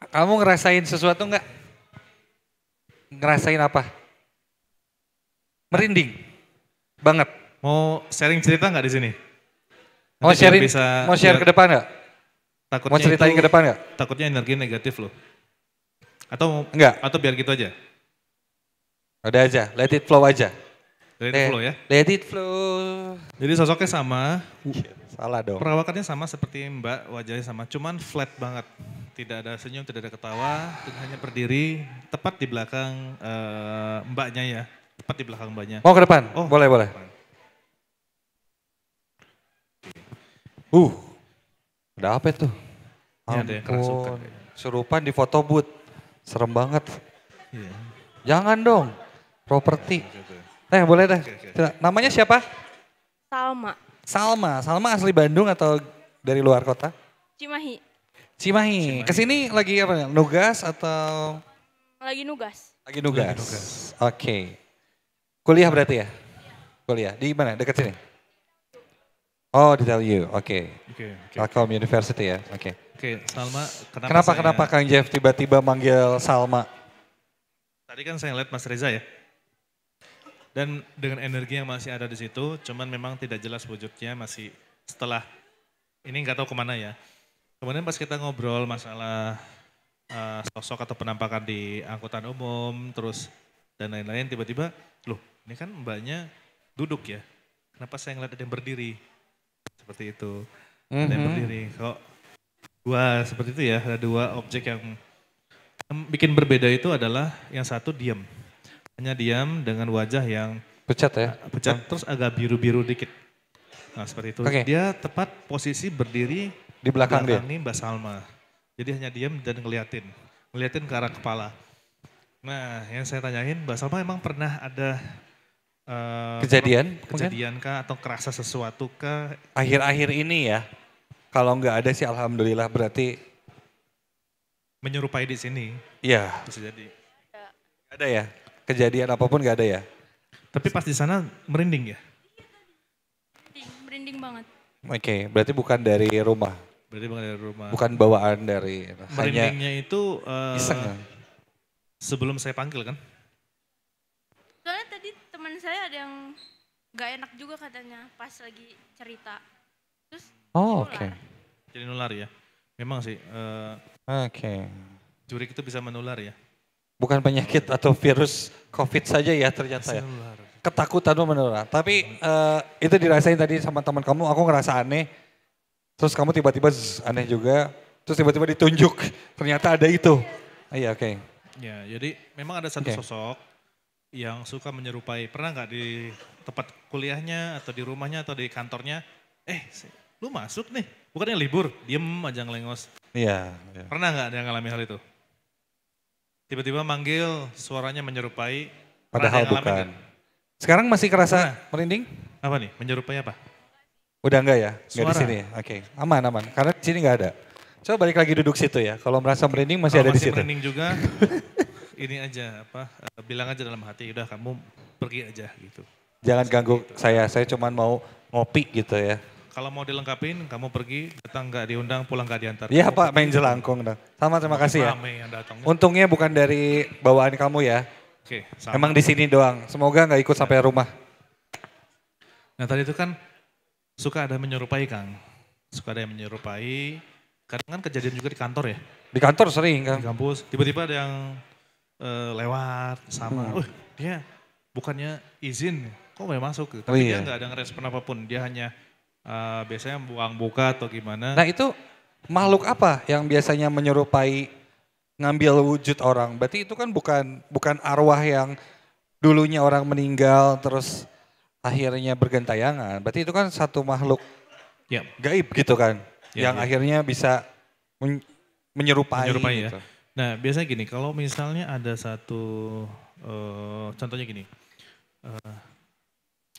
Kamu ngerasain sesuatu enggak? Ngerasain apa? Merinding banget. Mau sharing cerita enggak di sini? Mau sharing? Bisa mau share ke depan enggak? Takutnya mau ceritain itu, ke depan enggak? Takutnya energi negatif loh. Atau enggak? Atau biar gitu aja? Udah aja, let it flow aja. Let it eh, flow ya? Let it flow. Jadi sosoknya sama. Yeah, salah dong. Perawakannya sama seperti mbak, wajahnya sama. Cuman flat banget. Tidak ada senyum, tidak ada ketawa. Hanya berdiri tepat di belakang uh, mbaknya ya. Tepat di belakang mbaknya. Mau ke depan? Oh, boleh, boleh. Uh, udah apa itu? Ya, ada yang kerasukan. Surupan di foto booth. Serem banget. Iya. Jangan dong, properti. Eh boleh deh. Namanya siapa? Salma. Salma, Salma asli Bandung atau dari luar kota? Cimahi. Cimahi. Cimahi. Kesini lagi apa? Nugas atau? Lagi nugas. Lagi nugas. Lagi nugas. Oke. Okay. Kuliah berarti ya? Kuliah. Di mana? Dekat sini? Oh di T L U. Oke. Okay. Telkom okay. University ya. Oke. Okay. Oke, Salma, kenapa kenapa, saya... kenapa Kang Jeff tiba-tiba manggil Salma? Tadi kan saya lihat Mas Reza ya, dan dengan energi yang masih ada di situ, cuman memang tidak jelas wujudnya masih setelah, ini nggak tahu kemana ya. Kemudian pas kita ngobrol masalah uh, sosok atau penampakan di angkutan umum, terus dan lain-lain, tiba-tiba, loh ini kan mbaknya duduk ya, kenapa saya ngeliat ada yang berdiri? Seperti itu, mm-hmm. ada yang berdiri kok. Dua seperti itu ya, ada dua objek yang, yang bikin berbeda itu adalah yang satu diam. Hanya diam dengan wajah yang pucat ya. Pucat hmm. terus agak biru-biru dikit. Nah seperti itu. Okay. Dia tepat posisi berdiri di belakang, belakang dia. Ini Mbak Salma. Jadi hanya diam dan ngeliatin. Ngeliatin ke arah kepala. Nah yang saya tanyain Mbak Salma emang pernah ada uh, kejadian? Kejadian kah atau kerasa sesuatu kah? Akhir-akhir ini ya. Kalau nggak ada sih alhamdulillah berarti menyerupai di sini. Iya. Bisa jadi. Ada ya? Kejadian apapun nggak ada ya? Tapi pas di sana merinding ya? Merinding banget. Oke, okay, berarti bukan dari rumah. Berarti bukan dari rumah. Bukan bawaan dari. Merindingnya hanya itu uh, iseng kan? Sebelum saya panggil kan? Soalnya tadi teman saya ada yang nggak enak juga katanya pas lagi cerita. Terus oh, oke. Okay. Jadi nular ya. Memang sih. Uh, oke. Okay. Jurik itu bisa menular ya. Bukan penyakit atau virus COVID saja ya ternyata ya. ketakutanmu menurun. Tapi uh, itu dirasain tadi sama teman kamu, aku ngerasa aneh. Terus kamu tiba-tiba aneh juga, terus tiba-tiba ditunjuk, ternyata ada itu. Iya, oke. Okay. Ya, jadi memang ada satu okay. sosok yang suka menyerupai, pernah nggak di tempat kuliahnya, atau di rumahnya, atau di kantornya, eh lu masuk nih, bukannya libur, diem aja ngelengos. Iya. Ya. Pernah nggak ada yang ngalami hal itu? Tiba-tiba manggil, suaranya menyerupai, padahal bukan. Kan? Sekarang masih kerasa pernah. Merinding? Apa nih, menyerupai apa? Udah enggak ya? Enggak di sini ya? Oke, okay. Aman, aman. Karena di sini enggak ada. Coba balik lagi duduk situ ya. Kalau merasa merinding masih Kalo ada masih di situ. Kalau merinding juga, ini aja apa, uh, bilang aja dalam hati, udah kamu pergi aja gitu. Jangan ganggu gitu. saya, saya cuma mau ngopi gitu ya. Kalau mau dilengkapin, kamu pergi, datang enggak diundang, pulang enggak diantar. Iya Pak, main jelangkung. Sama, terima kasih ya. Untungnya bukan dari bawaan kamu ya. Oke, sama. Emang di sini doang, semoga enggak ikut ya. Sampai rumah. Nah tadi itu kan, suka ada menyerupai Kang, suka ada yang menyerupai, kadang kan kejadian juga di kantor ya. Di kantor sering Kang. Di kampus, tiba-tiba ada yang uh, lewat sama, hmm. oh, dia bukannya izin, kok gak masuk gitu. Tapi oh, iya. dia gak ada ngerespon apapun, dia hanya uh, biasanya buang buka atau gimana. Nah itu makhluk apa yang biasanya menyerupai ngambil wujud orang? Berarti itu kan bukan, bukan arwah yang dulunya orang meninggal terus akhirnya bergentayangan, berarti itu kan satu makhluk ya. gaib gitu kan, ya, yang ya. akhirnya bisa men menyerupai. menyerupai gitu. ya. Nah biasanya gini, kalau misalnya ada satu, uh, contohnya gini, uh,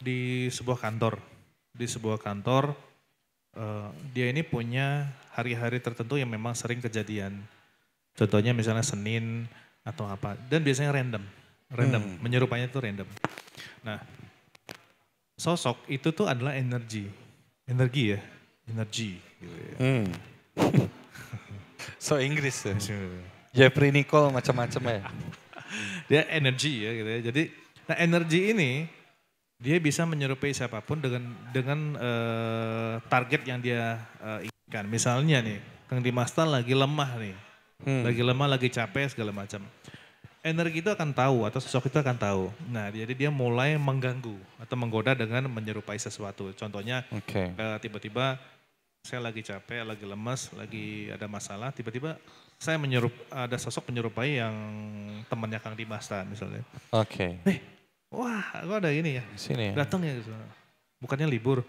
di sebuah kantor, di sebuah kantor, uh, dia ini punya hari-hari tertentu yang memang sering kejadian, contohnya misalnya Senin atau apa, dan biasanya random, random, hmm. menyerupainya itu random. Nah. Sosok itu tuh adalah energi, energi ya, energi. Gitu ya. Hmm. So Inggris ya, Jeffrey Nicole macam-macam ya. Dia energi ya gitu ya. Jadi, nah energi ini dia bisa menyerupai siapapun dengan dengan uh, target yang dia uh, inginkan. Misalnya nih, Kang Dimasta lagi lemah nih, hmm. lagi lemah, lagi capek segala macam. Energi itu akan tahu atau sosok itu akan tahu. Nah, jadi dia mulai mengganggu atau menggoda dengan menyerupai sesuatu. Contohnya okay. uh, tiba-tiba saya lagi capek, lagi lemas, lagi ada masalah. Tiba-tiba saya menyerup, ada sosok menyerupai yang temannya Kang Dimasta misalnya. Oke. Okay. Eh, wah, kok ada ini ya? Sini ya. Datang ya. Bukannya libur,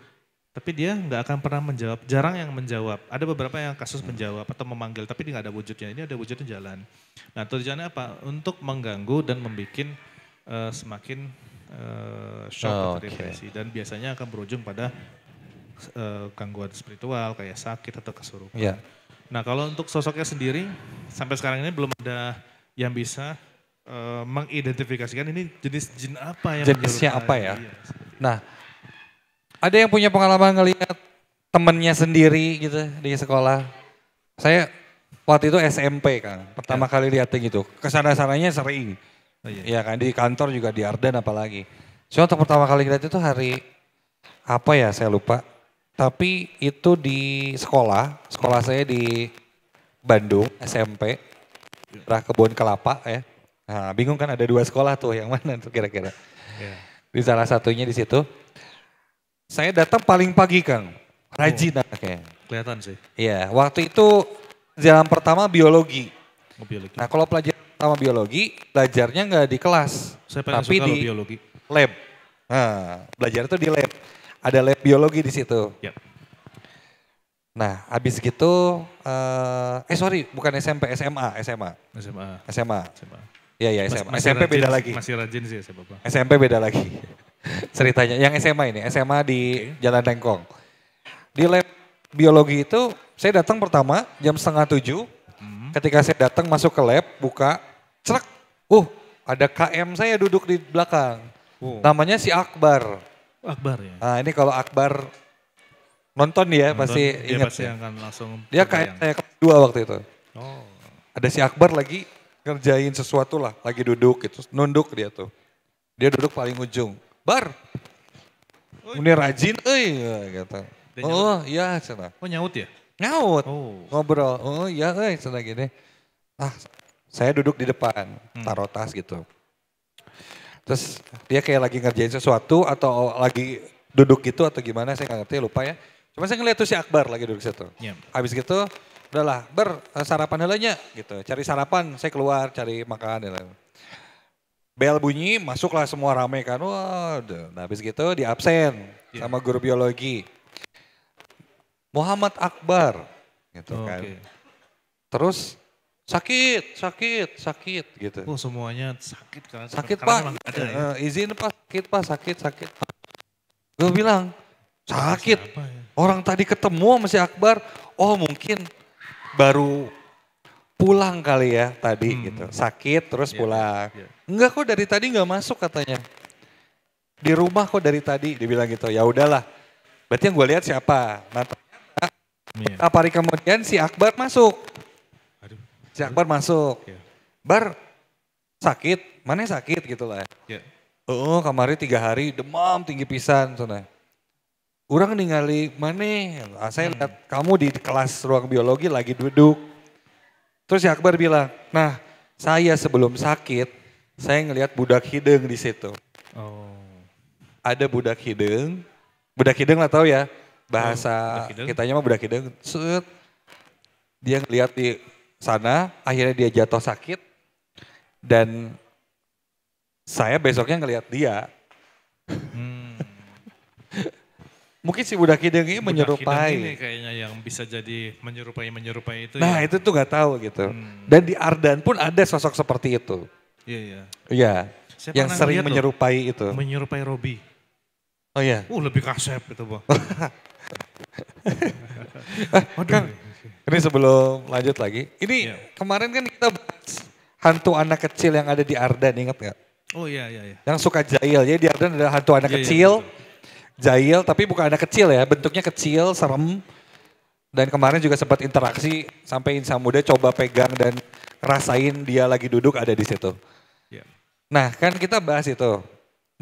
tapi dia nggak akan pernah menjawab. Jarang yang menjawab. Ada beberapa yang kasus menjawab atau memanggil, tapi dia nggak ada wujudnya. Ini ada wujudnya jalan. Nah tujuannya apa? Untuk mengganggu dan membuat uh, semakin uh, shock oh, atau depresi. Okay. Dan biasanya akan berujung pada uh, gangguan spiritual, kayak sakit atau kesurupan. Yeah. Nah kalau untuk sosoknya sendiri, sampai sekarang ini belum ada yang bisa uh, mengidentifikasikan ini jenis jin apa yang jenisnya apa ya? Iya, nah. Ada yang punya pengalaman ngelihat temennya sendiri gitu di sekolah. Saya waktu itu S M P kan, pertama ya. kali lihatnya gitu. Kesana-sananya sering. Oh, iya. Ya kan, di kantor juga, di Ardan apalagi. So untuk pertama kali lihat itu hari apa ya saya lupa. Tapi itu di sekolah, sekolah saya di Bandung S M P. Daerah Kebun Kelapa ya. Nah, bingung kan ada dua sekolah tuh, yang mana tuh kira-kira. Ya. Di salah satunya di situ. Saya datang paling pagi Kang, rajin oh, anaknya. Kelihatan sih. Iya, waktu itu jalan pertama biologi. Oh, biologi. Nah kalau pelajaran pertama biologi, belajarnya nggak di kelas. Saya tapi di biologi. Lab. Nah, belajar itu di lab. Ada lab biologi di situ. Yep. Nah habis gitu, uh, eh sorry bukan SMP, SMA. SMA. SMA. SMA. Iya, iya SMA. Mas, SMP rajin, beda lagi. Masih rajin sih ya Bapak. S M P beda lagi. Ceritanya yang S M A ini, S M A di okay. Jalan Dengkong. Di lab biologi itu saya datang pertama jam setengah tujuh. Hmm. Ketika saya datang masuk ke lab, buka, cerek, uh ada K M saya duduk di belakang. Oh. Namanya si Akbar. Akbar ya? Nah ini kalau Akbar nonton ya nonton, pasti dia ingat. Pasti ya. Akan langsung dia K M saya kedua waktu itu. Oh. Ada si Akbar lagi ngerjain sesuatu lah, lagi duduk gitu, nunduk dia tuh. Dia duduk paling ujung. Bar, ini rajin, eh, kata. Oh iya, cina. Oh nyaut ya? Nyaut, oh. ngobrol. Oh iya, eh, cina gini. Ah, saya duduk di depan, taruh tas gitu. Terus dia kayak lagi ngerjain sesuatu atau lagi duduk gitu atau gimana, saya gak ngerti, lupa ya. Cuma saya ngeliat tuh si Akbar lagi duduk situ. Yeah. Habis gitu, udahlah, ber sarapan helanya gitu. Cari sarapan, saya keluar cari makan. Gitu. Bel bunyi, masuklah semua rame kan. Waduh, nah, habis gitu di absen yeah. sama guru biologi. Muhammad Akbar gitu oh, kan. Okay. Terus sakit, sakit, sakit gitu. Oh semuanya sakit kan. Sakit Pak, ada, ya? uh, izin Pak, sakit Pak, sakit, sakit. Gue bilang, sakit. Siapa, ya? Orang tadi ketemu sama si Akbar, oh mungkin baru pulang kali ya tadi hmm. gitu. Sakit terus yeah, pulang. Yeah. Enggak kok dari tadi nggak masuk katanya. Di rumah kok dari tadi, dibilang gitu. Ya udahlah. Berarti yang gue lihat siapa? Nah, ternyata yeah. apa hari kemudian si Akbar masuk. Aduh. Si Akbar masuk. Yeah. Bar sakit, mana sakit gitu lah. Yeah. Oh kemarin tiga hari demam tinggi pisan. Sana. Orang ningali mana, saya lihat hmm. kamu di kelas ruang biologi lagi duduk. Terus si Akbar bilang, nah saya sebelum sakit, saya ngelihat budak hidung di situ. Oh. Ada budak hidung, budak hidung lah tahu ya, bahasa oh, kitanya mah budak hidung. Set. Dia ngelihat di sana, akhirnya dia jatuh sakit. Dan saya besoknya ngelihat dia. Hmm. Mungkin si budak hidung ini menyerupai. Budak hidung kayaknya yang bisa jadi menyerupai-menyerupai itu. Nah ya. Itu tuh gak tahu gitu. Hmm. Dan di Ardan pun ada sosok seperti itu. Iya, iya. Iya, yang sering menyerupai loh, itu. Menyerupai Robi. Oh iya. Uh lebih kasep itu Bang. Kan, ini sebelum lanjut lagi. Ini ya. Kemarin kan kita bahas hantu anak kecil yang ada di Ardan, ingat gak? Oh iya, iya. Yang suka jahil. Jadi di Ardan ada hantu anak ya, kecil. Ya, jahil tapi bukan anak kecil ya, bentuknya kecil, serem. Dan kemarin juga sempat interaksi sampai Insan Muda coba pegang dan rasain dia lagi duduk ada di situ. Yeah. Nah kan kita bahas itu.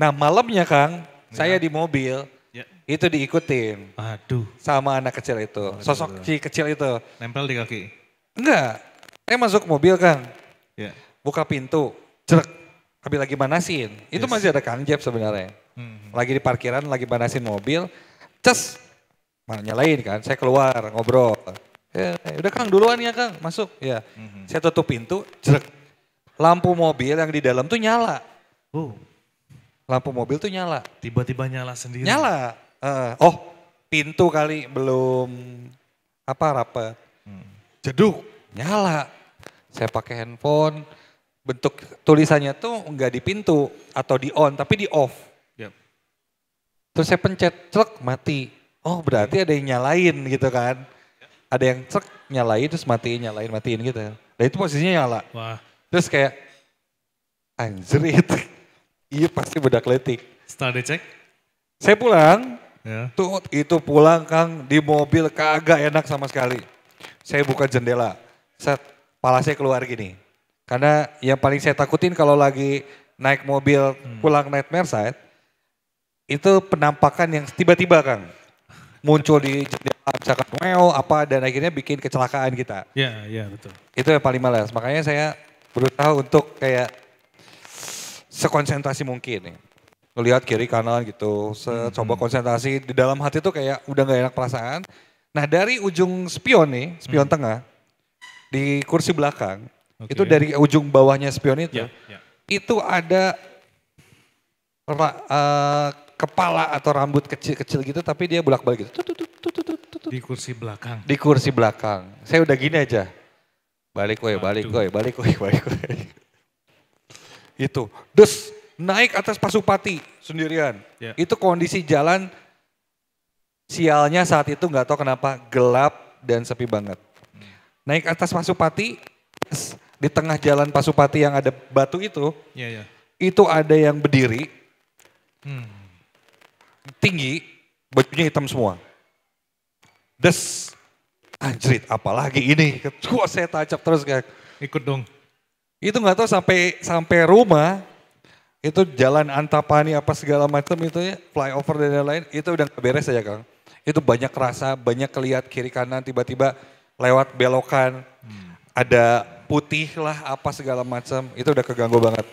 Nah malamnya Kang, yeah. saya di mobil, yeah. itu diikutin. Aduh. Sama anak kecil itu, sosok si kecil itu. Nempel di kaki? Enggak, saya masuk mobil Kang, yeah. buka pintu, cerek, habis lagi manasin. Itu yes. masih ada Kang Jeff sebenarnya. Lagi di parkiran, lagi manasin mobil, ces, malah nyalain kan, saya keluar ngobrol. Ya, udah Kang duluan ya Kang, masuk. Ya, mm-hmm. saya tutup pintu, jerek. Lampu mobil yang di dalam tuh nyala. Oh. Lampu mobil tuh nyala. Tiba-tiba nyala sendiri. Nyala. Uh, oh, pintu kali belum apa rapet. Mm. Jeduk, nyala. Saya pakai handphone, bentuk tulisannya tuh enggak di pintu atau di on, tapi di off. Terus saya pencet, celek, mati. Oh berarti ada yang nyalain gitu kan. Ada yang celek, nyalain terus matiin, nyalain, matiin gitu. Nah itu posisinya nyala. Wah. Terus kayak, anjir itu. Iya pasti budak letik. Setelah dicek? Saya pulang. Ya. Tuh, itu pulang Kang di mobil kagak enak sama sekali. Saya buka jendela. Set, kepala saya keluar gini. Karena yang paling saya takutin kalau lagi naik mobil hmm. pulang Nightmare Side. Itu penampakan yang tiba-tiba Kang muncul di jendela, misalkan meo apa dan akhirnya bikin kecelakaan kita. Iya, iya betul. Itu yang paling malas. Makanya saya berusaha untuk kayak sekonsentrasi mungkin. Melihat kiri kanan gitu, hmm. coba konsentrasi di dalam hati tuh kayak udah nggak enak perasaan. Nah dari ujung spion nih, spion hmm. tengah di kursi belakang, okay. itu dari ujung bawahnya spion itu, ya, ya. itu ada Uh, kepala atau rambut kecil-kecil gitu tapi dia bolak-balik gitu. Tut, tut, tut, tut, tut, tut. Di kursi belakang. Di kursi belakang. Saya udah gini aja. Balik woi, balik woi, balik woi, balik woi. Itu, dus naik atas Pasupati sendirian. Yeah. Itu kondisi jalan sialnya saat itu nggak tahu kenapa gelap dan sepi banget. Hmm. Naik atas Pasupati di tengah jalan Pasupati yang ada batu itu. Yeah, yeah. Itu ada yang berdiri. Hmm. Tinggi, bajunya hitam semua. Des, anjrit, apalagi ini. Wah, saya tancap terus kayak ikut dong. Itu nggak tahu sampai sampai rumah itu jalan Antapani apa segala macam itu ya, flyover dan lain-lain itu udah nggak beres aja Kang. Itu banyak rasa, banyak kelihat kiri kanan tiba-tiba lewat belokan, hmm. ada putih lah apa segala macam itu udah keganggu banget.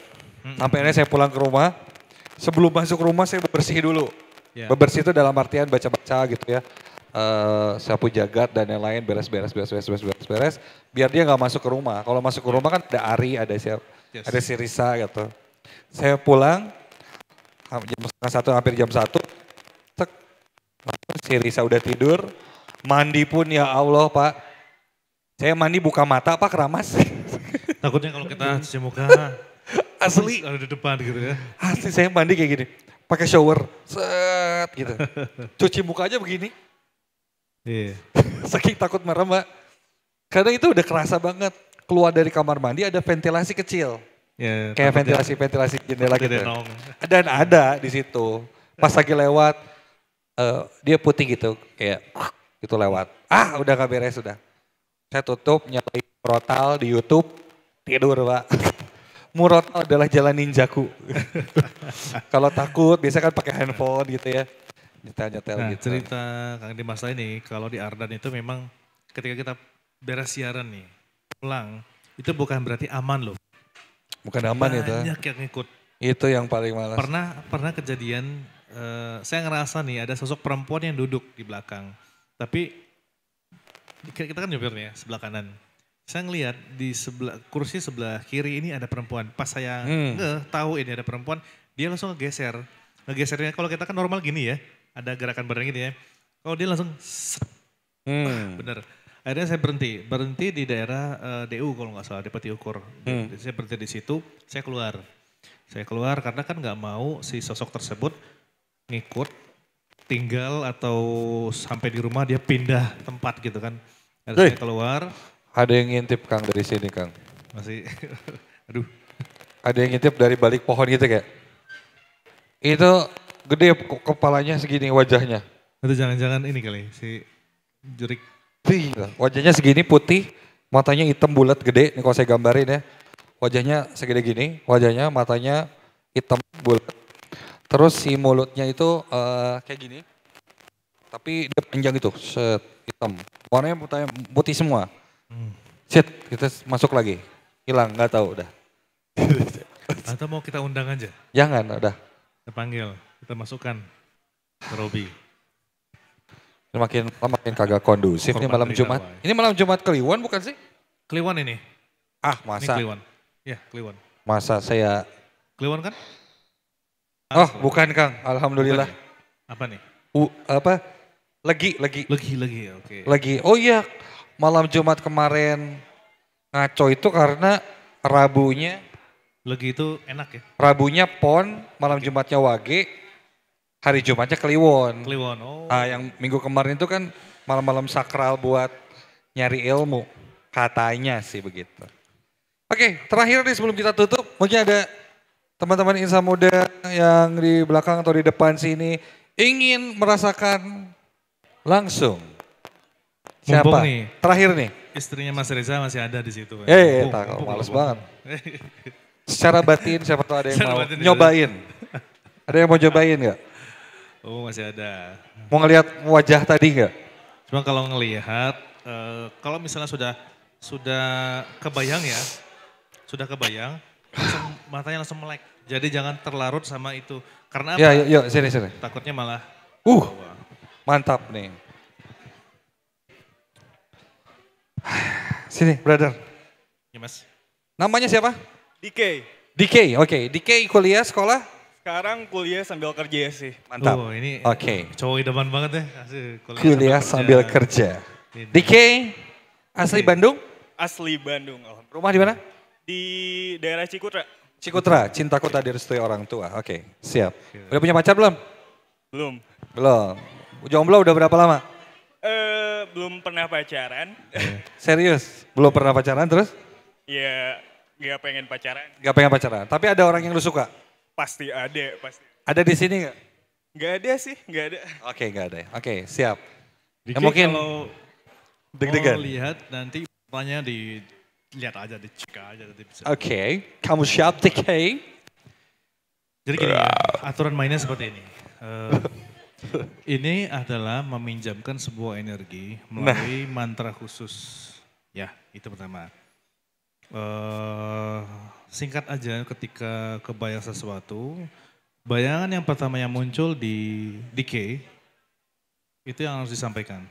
Mm-hmm. Sampai akhirnya saya pulang ke rumah. Sebelum masuk rumah saya bebersih dulu. Yeah. Bebersih itu dalam artian baca-baca gitu ya. Uh, sapu jagat dan yang lain, beres-beres, beres-beres, beres-beres. Biar dia nggak masuk ke rumah. Kalau masuk ke rumah kan ada Ari, ada siapa, yes. ada si Risa gitu. Saya pulang jam setengah satu, hampir jam satu. Tek, si Risa udah tidur. Mandi pun ya Allah Pak. Saya mandi buka mata Pak, keramas. Takutnya kalau kita cuci muka. Asli. Ada di depan gitu ya. Asli saya mandi kayak gini. Pakai shower. Set gitu. Cuci muka aja begini. Yeah. Saking takut marah Mbak, karena itu udah kerasa banget. Keluar dari kamar mandi ada ventilasi kecil, yeah, kayak ventilasi-ventilasi jendela gitu. Dan ada di situ. Pas lagi lewat, uh, dia putih gitu, kayak gitu lewat. Ah, udah gak beres sudah. Saya tutup, nyalain murotal di YouTube, tidur Mbak. Murotal adalah jalan ninjaku. Kalau takut, biasanya kan pakai handphone gitu ya. Nyetel-nyetel nah, gitu. Cerita Kang Dimasta ini, kalau di Ardan itu memang ketika kita beres siaran nih, pulang, itu bukan berarti aman loh. Bukan aman banyak itu. Banyak yang ngikut. Itu yang paling malas. Pernah pernah kejadian, uh, saya ngerasa nih ada sosok perempuan yang duduk di belakang. Tapi kita kan nyupir nih ya, sebelah kanan. Saya ngelihat di sebelah kursi sebelah kiri ini ada perempuan. Pas saya hmm. nge, tahu ini ada perempuan, dia langsung ngegeser. Ngegesernya kalau kita kan normal gini ya. Ada gerakan badan gitu ya. Kalau dia langsung, hmm. bener. Akhirnya saya berhenti, berhenti di daerah uh, D U kalau nggak salah, Dipatiukur. Hmm. Saya berhenti di situ, saya keluar. Saya keluar karena kan nggak mau si sosok tersebut ngikut, tinggal atau sampai di rumah dia pindah tempat gitu kan. Akhirnya saya keluar. Ada yang ngintip Kang dari sini Kang. Masih, aduh. Ada yang ngintip dari balik pohon gitu kayak. Itu... Gede kepalanya segini wajahnya. Itu jangan-jangan ini kali si jurik. Wajahnya segini putih, matanya hitam bulat gede. Nih kalau saya gambarin ya. Wajahnya segede gini, wajahnya matanya hitam bulat. Terus si mulutnya itu uh, kayak gini. Tapi dia panjang gitu, set, hitam. Warnanya putih, putih semua. Hmm. Set, kita masuk lagi. Hilang, nggak tahu udah. Atau mau kita undang aja? Jangan, udah. Kita panggil. Kita masukkan ke Robi. Makin makin kagak kondusif nih malam Jumat. Ini malam Jumat Kliwon bukan sih? Kliwon ini. Ah masa? Ini Kliwon. Ya Kliwon. Masa saya... Kliwon kan? Oh bukan Kang, Alhamdulillah. Bukan, apa nih? U, apa? Legi, legi. Legi, legi oke. Okay. Legi, oh iya malam Jumat kemarin ngaco itu karena Rabunya... Legi itu enak ya? Rabunya pon, malam Jumatnya wage. Hari Jumatnya Kliwon. Kliwon, oh. Nah, yang minggu kemarin itu kan malam-malam sakral buat nyari ilmu. Katanya sih begitu. Oke, terakhir nih sebelum kita tutup. Mungkin ada teman-teman Insan Muda yang di belakang atau di depan sini ingin merasakan langsung. Siapa? Mumpung nih. Terakhir nih. Istrinya Mas Reza masih ada di situ. Iya, iya, iya. Males banget. Secara batin siapa tahu ada yang mau nyobain. Ada yang mau cobain gak? Oh masih ada. Mau ngelihat wajah tadi nggak? Cuma kalau ngelihat, uh, kalau misalnya sudah sudah kebayang ya, sudah kebayang, langsung, matanya langsung melek. Jadi jangan terlarut sama itu. Karena apa? Ya, yuk, yuk, sini, sini. Takutnya malah. Uh, bawa. Mantap nih. Sini, brother. Ya, Mas. Namanya siapa? D K. D K, oke. Okay. D K kuliah sekolah? Sekarang kuliah sambil kerja sih. Mantap. Oh, ini okay. Cowok idaman banget ya. Kuliah, kuliah sambil, sambil kerja. kerja. D K, asli okay. Bandung? Asli Bandung. Oh. Rumah di mana? Di daerah Cikutra. Cikutra, cinta kota direstui orang tua. Oke, okay. Siap. Udah punya pacar belum? Belum. Belum. Jomblo udah berapa lama? Uh, belum pernah pacaran. Serius? Belum pernah pacaran terus? Iya, gak pengen pacaran. Gak pengen pacaran, tapi ada orang yang lu suka? Pasti ada, pasti. Ada di sini nggak? Nggak ada sih, nggak ada. Oke, nggak ada. Oke, siap. Ya, mungkin kalau deg-degan. Mau lihat nanti tanya di lihat aja, dicek aja. Oke, okay. Kamu siap D K? Jadi gini, aturan mainnya seperti ini. Uh, ini adalah meminjamkan sebuah energi melalui nah. mantra khusus. Ya, itu pertama. Uh, singkat aja ketika kebayang sesuatu, bayangan yang pertama yang muncul di D K, itu yang harus disampaikan.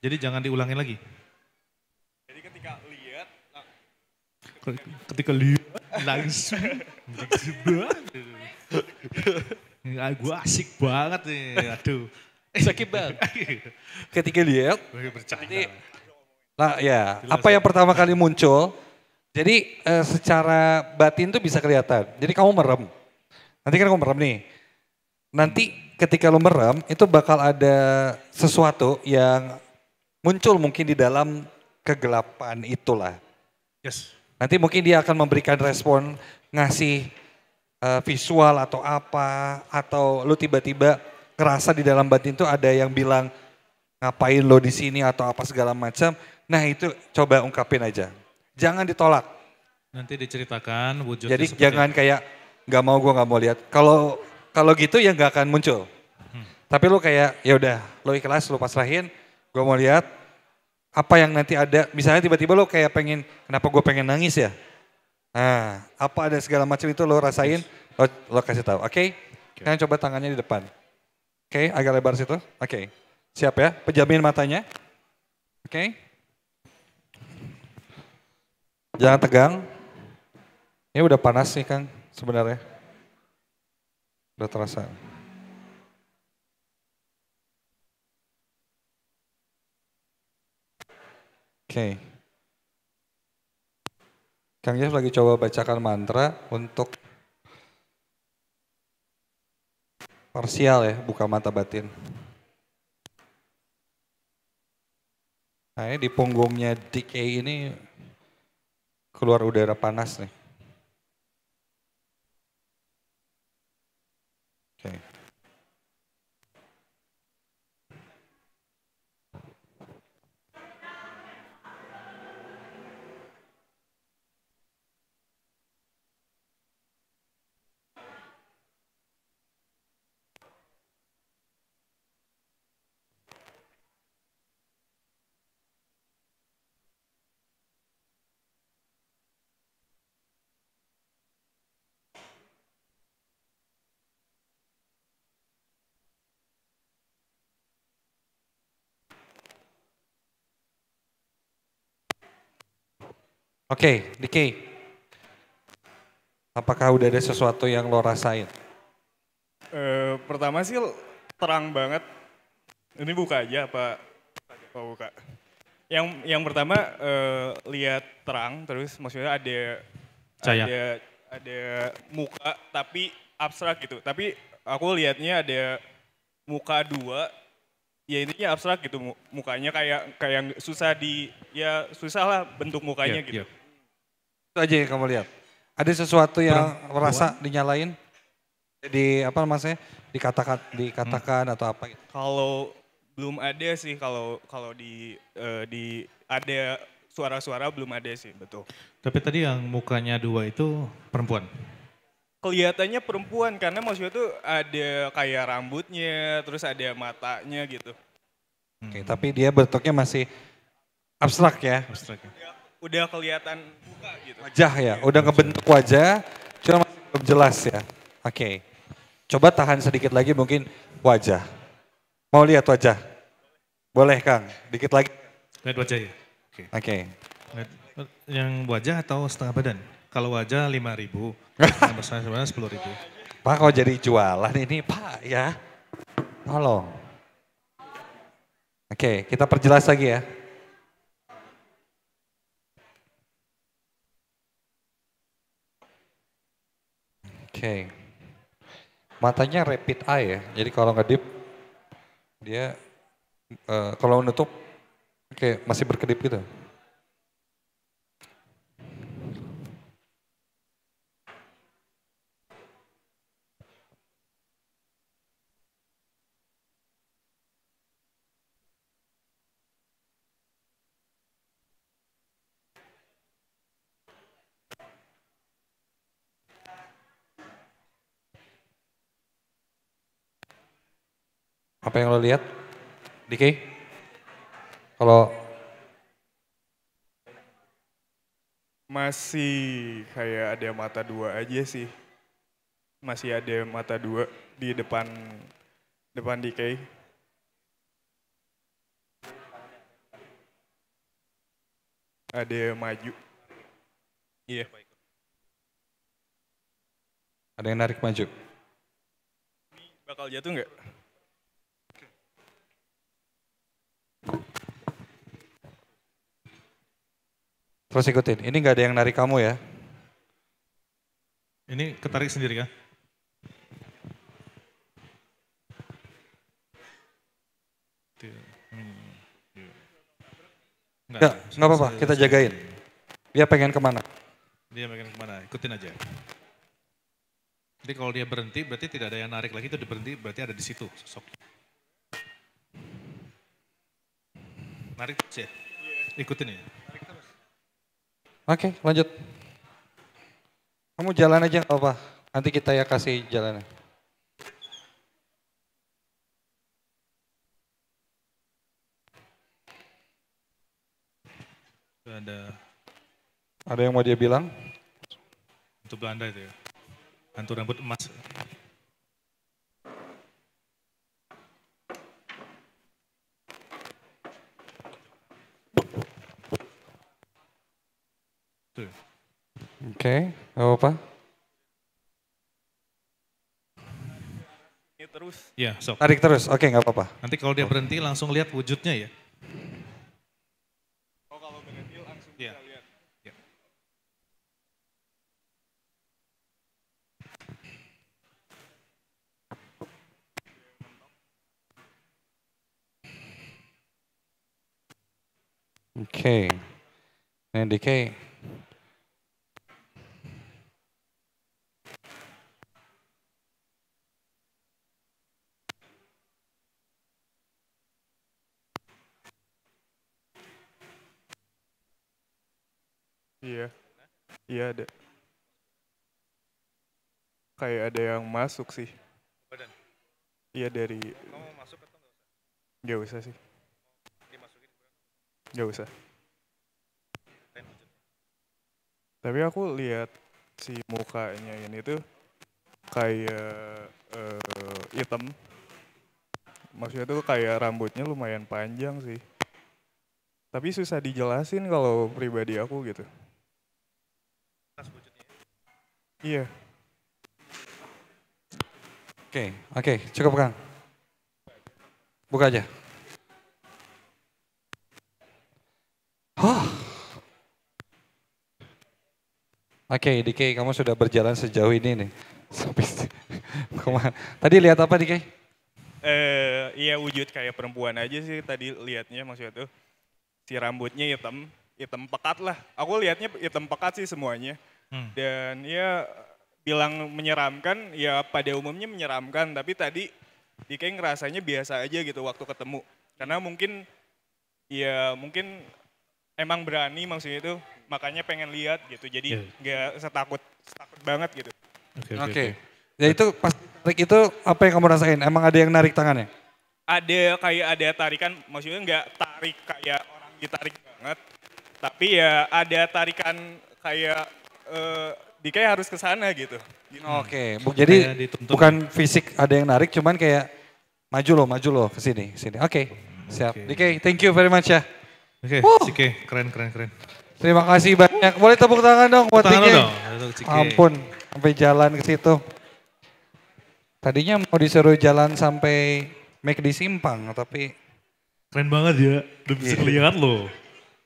Jadi jangan diulangin lagi. Jadi ketika lihat, ketika lihat langsung, ya, gue asik banget nih, aduh. Sakit banget. Ketika lihat, jadi, lah ya, apa yang pertama kali muncul? Jadi eh, secara batin tuh bisa kelihatan. Jadi kamu merem. Nanti kan kamu merem nih. Nanti ketika lu merem itu bakal ada sesuatu yang muncul mungkin di dalam kegelapan itulah. Yes. Nanti mungkin dia akan memberikan respon, ngasih uh, visual atau apa. Atau lu tiba-tiba ngerasa di dalam batin tuh ada yang bilang ngapain lo di sini atau apa segala macam. Nah itu coba ungkapin aja. Jangan ditolak. Nanti diceritakan wujudnya. Jadi jangan itu kayak nggak mau, gue nggak mau lihat. Kalau kalau gitu ya nggak akan muncul. Hmm. Tapi lu kayak ya udah, lu ikhlas, lu pasrahin. Gue mau lihat apa yang nanti ada. Misalnya tiba-tiba lu kayak pengen, kenapa gue pengen nangis ya? Nah, apa ada segala macam itu lu rasain, yes. Lo kasih tahu. Oke? Okay? Kalian okay. Coba tangannya di depan. Oke, okay, agak lebar situ. Oke, okay. Siap ya? Pejamin matanya. Oke? Okay. Jangan tegang. Ini udah panas nih Kang sebenarnya. Udah terasa. Oke. Kang Jeff lagi coba bacakan mantra untuk parsial ya, buka mata batin. Nah ini di punggungnya D K ini keluar udara panas nih. Oke. Oke, okay, Dicky, apakah udah ada sesuatu yang lo rasain? Uh, pertama sih terang banget. Ini buka aja apa? Apa buka? Yang yang pertama uh, lihat terang, terus maksudnya ada cahaya. ada ada muka tapi abstrak gitu. Tapi aku lihatnya ada muka dua. Ya intinya abstrak gitu, mukanya kayak kayak susah di, ya susah lah bentuk mukanya yeah, gitu. Yeah. Itu aja yang kamu lihat. Ada sesuatu yang Perang, merasa dinyalain, di apa maksudnya dikatakan dikatakan hmm. atau apa? Gitu. Kalau belum ada sih, kalau kalau di uh, di ada suara-suara belum ada sih, betul. Tapi tadi yang mukanya dua itu perempuan. Kelihatannya perempuan karena maksudnya tuh ada kayak rambutnya, terus ada matanya gitu. Hmm. Oke, tapi dia bentuknya masih abstrak ya. Abstrak ya. Udah kelihatan buka gitu. Wajah ya, udah ngebentuk wajah, cuma masih belum jelas ya. Oke, coba tahan sedikit lagi mungkin wajah. Mau lihat wajah? Boleh Kang, dikit lagi. Lihat wajah ya? Oke. Oke. Yang wajah atau setengah badan? Kalau wajah lima ribu, besar sebenarnya sepuluh ribu. Pak kok jadi jualan ini Pak ya? Tolong. Oke, kita perjelas lagi ya. Oke, matanya rapid eye ya. Jadi kalau ngedip dia uh, kalau nutup, oke okay, masih berkedip gitu. Apa yang lo lihat, Dicky? Kalau Masih kayak ada mata dua aja sih. Masih ada mata dua di depan depan D K. Ada maju. Iya. Yeah. Ada yang narik maju. Ini bakal jatuh nggak? Terus ikutin. Ini nggak ada yang narik kamu ya? Ini ketarik sendiri kan? Enggak, enggak apa-apa, kita jagain. Dia pengen kemana? Dia pengen kemana, ikutin aja. Nanti kalau dia berhenti, berarti tidak ada yang narik lagi, itu berhenti, berarti ada di situ sosok. Narik sih, ikutin ya. Oke, lanjut. Kamu jalan aja, enggak apa-apa. Nanti kita ya kasih jalannya. Ada ada yang mau dia bilang? Untuk Belanda itu ya. Hantu rambut emas. Oke, okay, apa? Ini terus. Ya, sok. Tarik terus. Oke, okay, nggak apa-apa. Nanti kalau dia berhenti langsung lihat wujudnya ya. Oke, okay. Ini D K. Iya, iya ada. Kayak ada yang masuk sih. Badan? Iya dari... Kamu masuk atau nggak usah? Nggak usah sih. Gak usah. Tapi aku lihat si mukanya ini tuh kayak uh, hitam. Maksudnya tuh kayak rambutnya lumayan panjang sih. Tapi susah dijelasin kalau pribadi aku gitu. Iya. Oke, oke, cukup Kang. Buka aja. Huh. Oke, okay, D K, kamu sudah berjalan sejauh ini nih. Tadi lihat apa, D K? Uh, iya, wujud kayak perempuan aja sih tadi lihatnya, maksudnya tuh. Si rambutnya hitam, hitam pekat lah. Aku lihatnya hitam pekat sih semuanya. Hmm. Dan ya bilang menyeramkan, ya pada umumnya menyeramkan. Tapi tadi D K ngerasanya biasa aja gitu waktu ketemu. Karena mungkin, ya mungkin... Emang berani maksudnya itu, makanya pengen lihat gitu. Jadi nggak yeah. setakut, setakut banget gitu. Oke. Okay, okay, okay. okay. Ya itu pas tarik itu apa yang kamu rasain? Emang ada yang narik tangannya? Ada kayak ada tarikan, maksudnya nggak tarik kayak orang ditarik banget. Tapi ya ada tarikan kayak eh, D K harus ke sana gitu. gitu. Oke. Okay. Jadi bukan fisik ada yang narik, cuman kayak maju loh, maju loh ke sini, sini. Oke. Okay. Siap. Okay. D K, thank you very much ya. Oke, okay, keren, keren, keren. Terima kasih banyak. Boleh tepuk tangan dong buat Cike. Ampun, sampai jalan ke situ. Tadinya mau disuruh jalan sampai M C D Simpang, tapi... Keren banget ya, udah bisa yeah. kelihatan loh.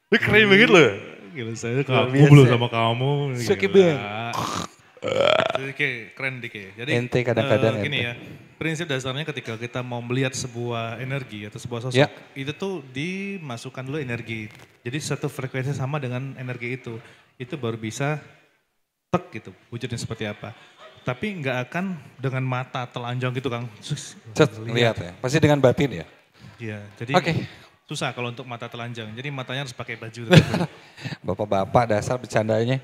Ini keren banget loh. Gila, saya kagum loh sama kamu. Suki banget. Dike, keren Dike. Jadi ente kadang-kadang uh, gini ya, prinsip dasarnya ketika kita mau melihat sebuah energi atau sebuah sosok, ya. itu tuh dimasukkan dulu energi. Jadi satu frekuensi sama dengan energi itu, itu baru bisa tek gitu, wujudnya seperti apa. Tapi nggak akan dengan mata telanjang gitu Kang. Cet, lihat ya, pasti dengan batin ya. Iya, jadi okay. susah kalau untuk mata telanjang, jadi matanya harus pakai baju. Bapak-bapak dasar bercandanya.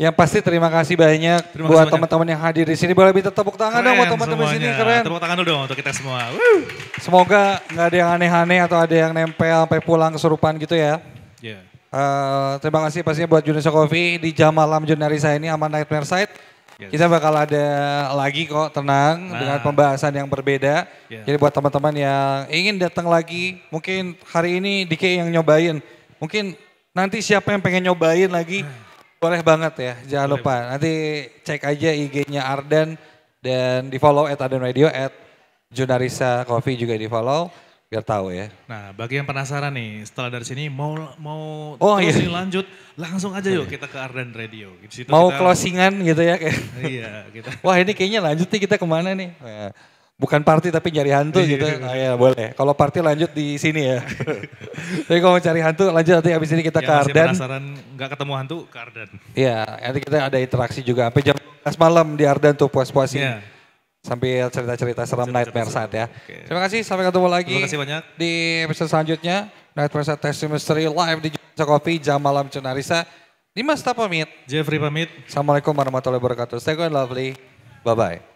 Yang pasti terima kasih banyak terima buat teman-teman yang hadir di sini. Boleh minta tepuk tangan keren dong buat teman-teman di sini, keren. Tepuk tangan dulu dong untuk kita semua. Woo. Semoga nggak ada yang aneh-aneh atau ada yang nempel sampai pulang kesurupan gitu ya. Yeah. Uh, terima kasih pastinya buat JurnalRisa Coffee di jam malam JurnalRisa ini sama Nightmare Side. Yes. Kita bakal ada lagi kok, tenang, nah. dengan pembahasan yang berbeda. Yeah. Jadi buat teman-teman yang ingin datang lagi, mungkin hari ini D K yang nyobain, mungkin nanti siapa yang pengen nyobain lagi, boleh banget ya, jangan boleh. lupa. Nanti cek aja I G-nya Ardan dan di follow at Ardan Radio, at JurnalRisa Coffee juga di follow. Biar tahu ya. Nah, bagi yang penasaran nih, setelah dari sini mau mau oh, terus iya. lanjut, langsung aja yuk kita ke Ardan Radio. Di situ mau kita... closingan gitu ya kayak. Iya, kita. Wah ini kayaknya lanjut nih kita kemana nih? Bukan party tapi nyari hantu gitu. Oh, iya boleh. Kalau party lanjut di sini ya. Tapi kalau cari hantu lanjut nanti abis ini kita ya, ke Ardan. Yang penasaran nggak ketemu hantu ke Ardan. Iya, nanti kita ada interaksi juga. Sampai jam dua belas malam di Ardan tuh puas-puasin. Yeah. Sampai cerita-cerita seram Nightmare Side ya. Okay. Terima kasih, sampai ketemu lagi. Terima kasih banyak. Di episode selanjutnya, Nightmare Side Testimystery live di JurnalRisa Coffee, jam malam JurnalRisa. Dimasta pamit. Jeffrey pamit. Assalamualaikum warahmatullahi wabarakatuh. Stay good and lovely. Bye-bye.